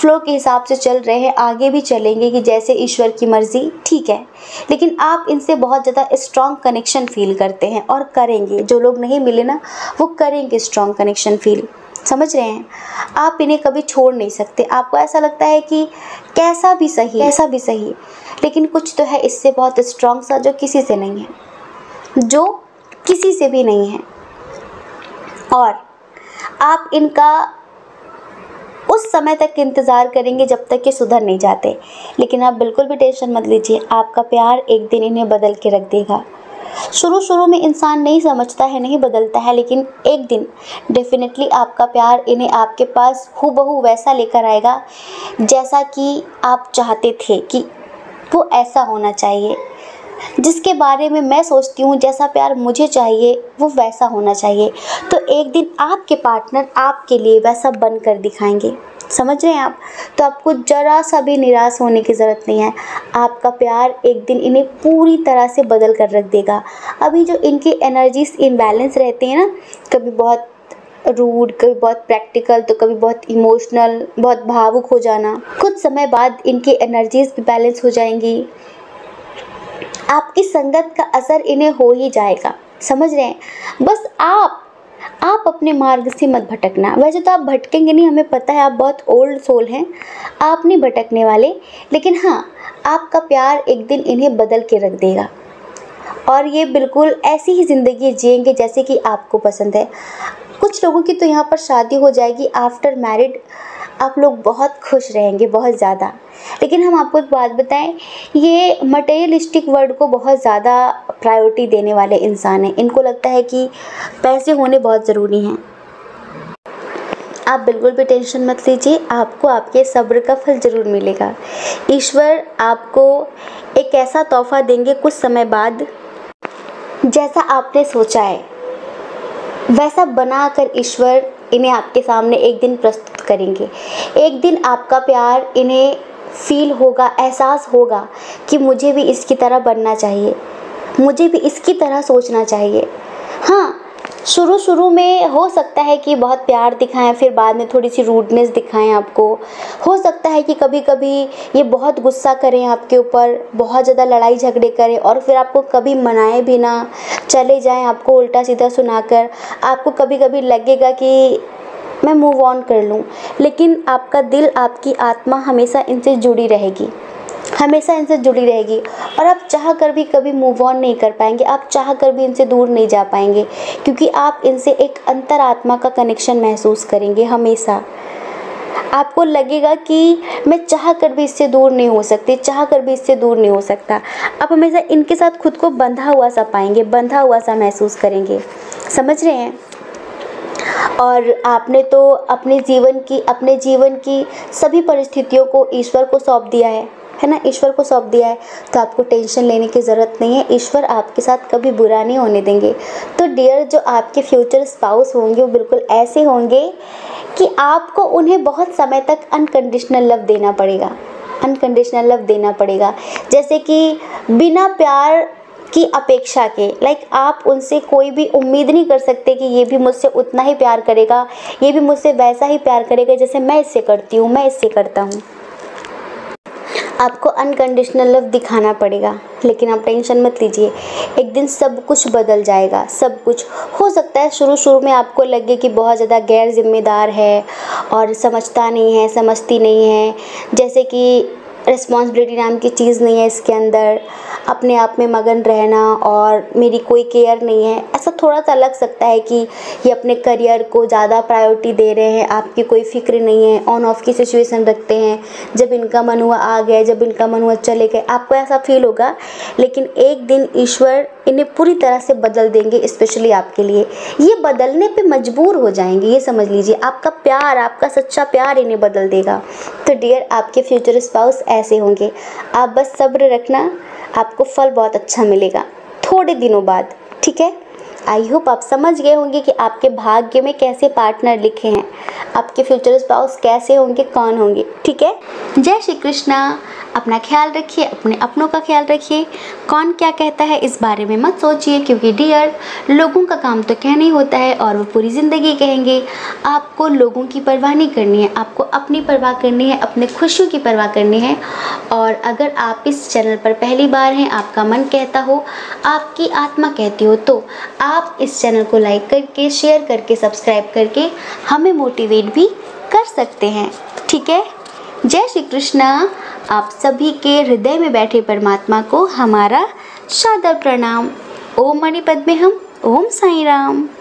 फ्लो के हिसाब से चल रहे हैं, आगे भी चलेंगे कि जैसे ईश्वर की मर्ज़ी, ठीक है, लेकिन आप इनसे बहुत ज़्यादा स्ट्रॉन्ग कनेक्शन फील करते हैं और करेंगे। जो लोग नहीं मिले ना वो करेंगे स्ट्रॉन्ग कनेक्शन फील, समझ रहे हैं? आप इन्हें कभी छोड़ नहीं सकते। आपको ऐसा लगता है कि कैसा भी सही, कैसा भी सही, लेकिन कुछ तो है इससे बहुत स्ट्रॉन्ग सा, जो किसी से नहीं है, जो किसी से भी नहीं है। और आप इनका उस समय तक इंतज़ार करेंगे जब तक ये सुधर नहीं जाते। लेकिन आप बिल्कुल भी टेंशन मत लीजिए, आपका प्यार एक दिन इन्हें बदल के रख देगा। शुरू में इंसान नहीं समझता है, नहीं बदलता है, लेकिन एक दिन डेफिनेटली आपका प्यार इन्हें आपके पास हूबहू वैसा लेकर आएगा जैसा कि आप चाहते थे कि वो ऐसा होना चाहिए। जिसके बारे में मैं सोचती हूँ, जैसा प्यार मुझे चाहिए वो वैसा होना चाहिए, तो एक दिन आपके पार्टनर आपके लिए वैसा बन कर दिखाएंगे। समझ रहे हैं आप? तो आपको ज़रा सा भी निराश होने की ज़रूरत नहीं है। आपका प्यार एक दिन इन्हें पूरी तरह से बदल कर रख देगा। अभी जो इनकी एनर्जीज इम्बैलेंस रहते हैं ना, कभी बहुत रूड, कभी बहुत प्रैक्टिकल, तो कभी बहुत इमोशनल, बहुत भावुक हो जाना, कुछ समय बाद इनकी एनर्जीज भी बैलेंस हो जाएंगी। आपकी संगत का असर इन्हें हो ही जाएगा। समझ रहे हैं? बस आप अपने मार्ग से मत भटकना। वैसे तो आप भटकेंगे नहीं, हमें पता है, आप बहुत ओल्ड सोल हैं, आप नहीं भटकने वाले, लेकिन हाँ, आपका प्यार एक दिन इन्हें बदल के रख देगा और ये बिल्कुल ऐसी ही ज़िंदगी जिएंगे जैसे कि आपको पसंद है। कुछ लोगों की तो यहाँ पर शादी हो जाएगी, आफ्टर मैरिड आप लोग बहुत खुश रहेंगे, बहुत ज़्यादा। लेकिन हम आपको एक बात बताएं, ये मटेरियलिस्टिक वर्ड को बहुत ज़्यादा प्रायोरिटी देने वाले इंसान हैं। इनको लगता है कि पैसे होने बहुत ज़रूरी हैं। आप बिल्कुल भी टेंशन मत लीजिए, आपको आपके सब्र का फल ज़रूर मिलेगा। ईश्वर आपको एक ऐसा तोहफा देंगे कुछ समय बाद, जैसा आपने सोचा है वैसा बनाकर ईश्वर इन्हें आपके सामने एक दिन प्रस्तुत करेंगे। एक दिन आपका प्यार इन्हें फील होगा, एहसास होगा कि मुझे भी इसकी तरह बनना चाहिए, मुझे भी इसकी तरह सोचना चाहिए। हाँ, शुरू में हो सकता है कि बहुत प्यार दिखाएं, फिर बाद में थोड़ी सी रूडनेस दिखाएं आपको। हो सकता है कि कभी कभी ये बहुत गुस्सा करें आपके ऊपर, बहुत ज़्यादा लड़ाई झगड़े करें और फिर आपको कभी मनाएं भी ना, चले जाएं आपको उल्टा सीधा सुनाकर। आपको कभी कभी लगेगा कि मैं मूव ऑन कर लूं, लेकिन आपका दिल, आपकी आत्मा हमेशा इनसे जुड़ी रहेगी, हमेशा इनसे जुड़ी रहेगी। और आप चाह कर भी कभी मूव ऑन नहीं कर पाएंगे, आप चाह कर भी इनसे दूर नहीं जा पाएंगे, क्योंकि आप इनसे एक अंतरात्मा का कनेक्शन महसूस करेंगे हमेशा। आपको लगेगा कि मैं चाह कर भी इससे दूर नहीं हो सकती, चाह कर भी इससे दूर नहीं हो सकता। आप हमेशा इनके साथ खुद को बंधा हुआ सा पाएंगे, बंधा हुआ सा महसूस करेंगे। समझ रहे हैं? और आपने तो अपने जीवन की सभी परिस्थितियों को ईश्वर को सौंप दिया है ना, ईश्वर को सौंप दिया है, तो आपको टेंशन लेने की ज़रूरत नहीं है। ईश्वर आपके साथ कभी बुरा नहीं होने देंगे। तो डियर, जो आपके फ्यूचर स्पाउस होंगे वो बिल्कुल ऐसे होंगे कि आपको उन्हें बहुत समय तक अनकंडीशनल लव देना पड़ेगा। जैसे कि बिना प्यार की अपेक्षा के, लाइक आप उनसे कोई भी उम्मीद नहीं कर सकते कि ये भी मुझसे उतना ही प्यार करेगा, ये भी मुझसे वैसा ही प्यार करेगा जैसे मैं इससे करती हूँ, मैं इससे करता हूँ। आपको अनकंडीशनल लव दिखाना पड़ेगा। लेकिन आप टेंशन मत लीजिए, एक दिन सब कुछ बदल जाएगा, सब कुछ। हो सकता है शुरू में आपको लगे कि बहुत ज़्यादा गैर जिम्मेदार है और समझता नहीं है, समझती नहीं है, जैसे कि रिस्पॉन्सिबिलिटी नाम की चीज़ नहीं है इसके अंदर, अपने आप में मगन रहना और मेरी कोई केयर नहीं है। ऐसा थोड़ा सा लग सकता है कि ये अपने करियर को ज़्यादा प्रायोरिटी दे रहे हैं, आपकी कोई फिक्र नहीं है, ऑन ऑफ की सिचुएशन रखते हैं, जब इनका मन हुआ आ गए, जब इनका मन हुआ चले गए, आपको ऐसा फील होगा। लेकिन एक दिन ईश्वर इन्हें पूरी तरह से बदल देंगे, स्पेशली आपके लिए। ये बदलने पर मजबूर हो जाएंगे, ये समझ लीजिए। आपका प्यार, आपका सच्चा प्यार इन्हें बदल देगा। तो डियर, आपके फ्यूचर स्पाउस ऐसे होंगे, आप बस सब्र रखना, आपको फल बहुत अच्छा मिलेगा थोड़े दिनों बाद। ठीक है? आई होप आप समझ गए होंगे कि आपके भाग्य में कैसे पार्टनर लिखे हैं, आपके फ्यूचर स्पाउस कैसे होंगे, कौन होंगे। ठीक है? जय श्री कृष्णा। अपना ख्याल रखिए, अपने अपनों का ख्याल रखिए। कौन क्या कहता है इस बारे में मत सोचिए, क्योंकि डियर, लोगों का काम तो कहना ही होता है और वो पूरी ज़िंदगी कहेंगे। आपको लोगों की परवाह नहीं करनी है, आपको अपनी परवाह करनी है, अपने खुशियों की परवाह करनी है। और अगर आप इस चैनल पर पहली बार हैं, आपका मन कहता हो, आपकी आत्मा कहती हो, तो आप इस चैनल को लाइक करके, शेयर करके, सब्सक्राइब करके हमें मोटिवेट भी कर सकते हैं। ठीक है? जय श्री कृष्णा। आप सभी के हृदय में बैठे परमात्मा को हमारा सादर प्रणाम। ओम मणिपद्मे हम, ओम साईं राम।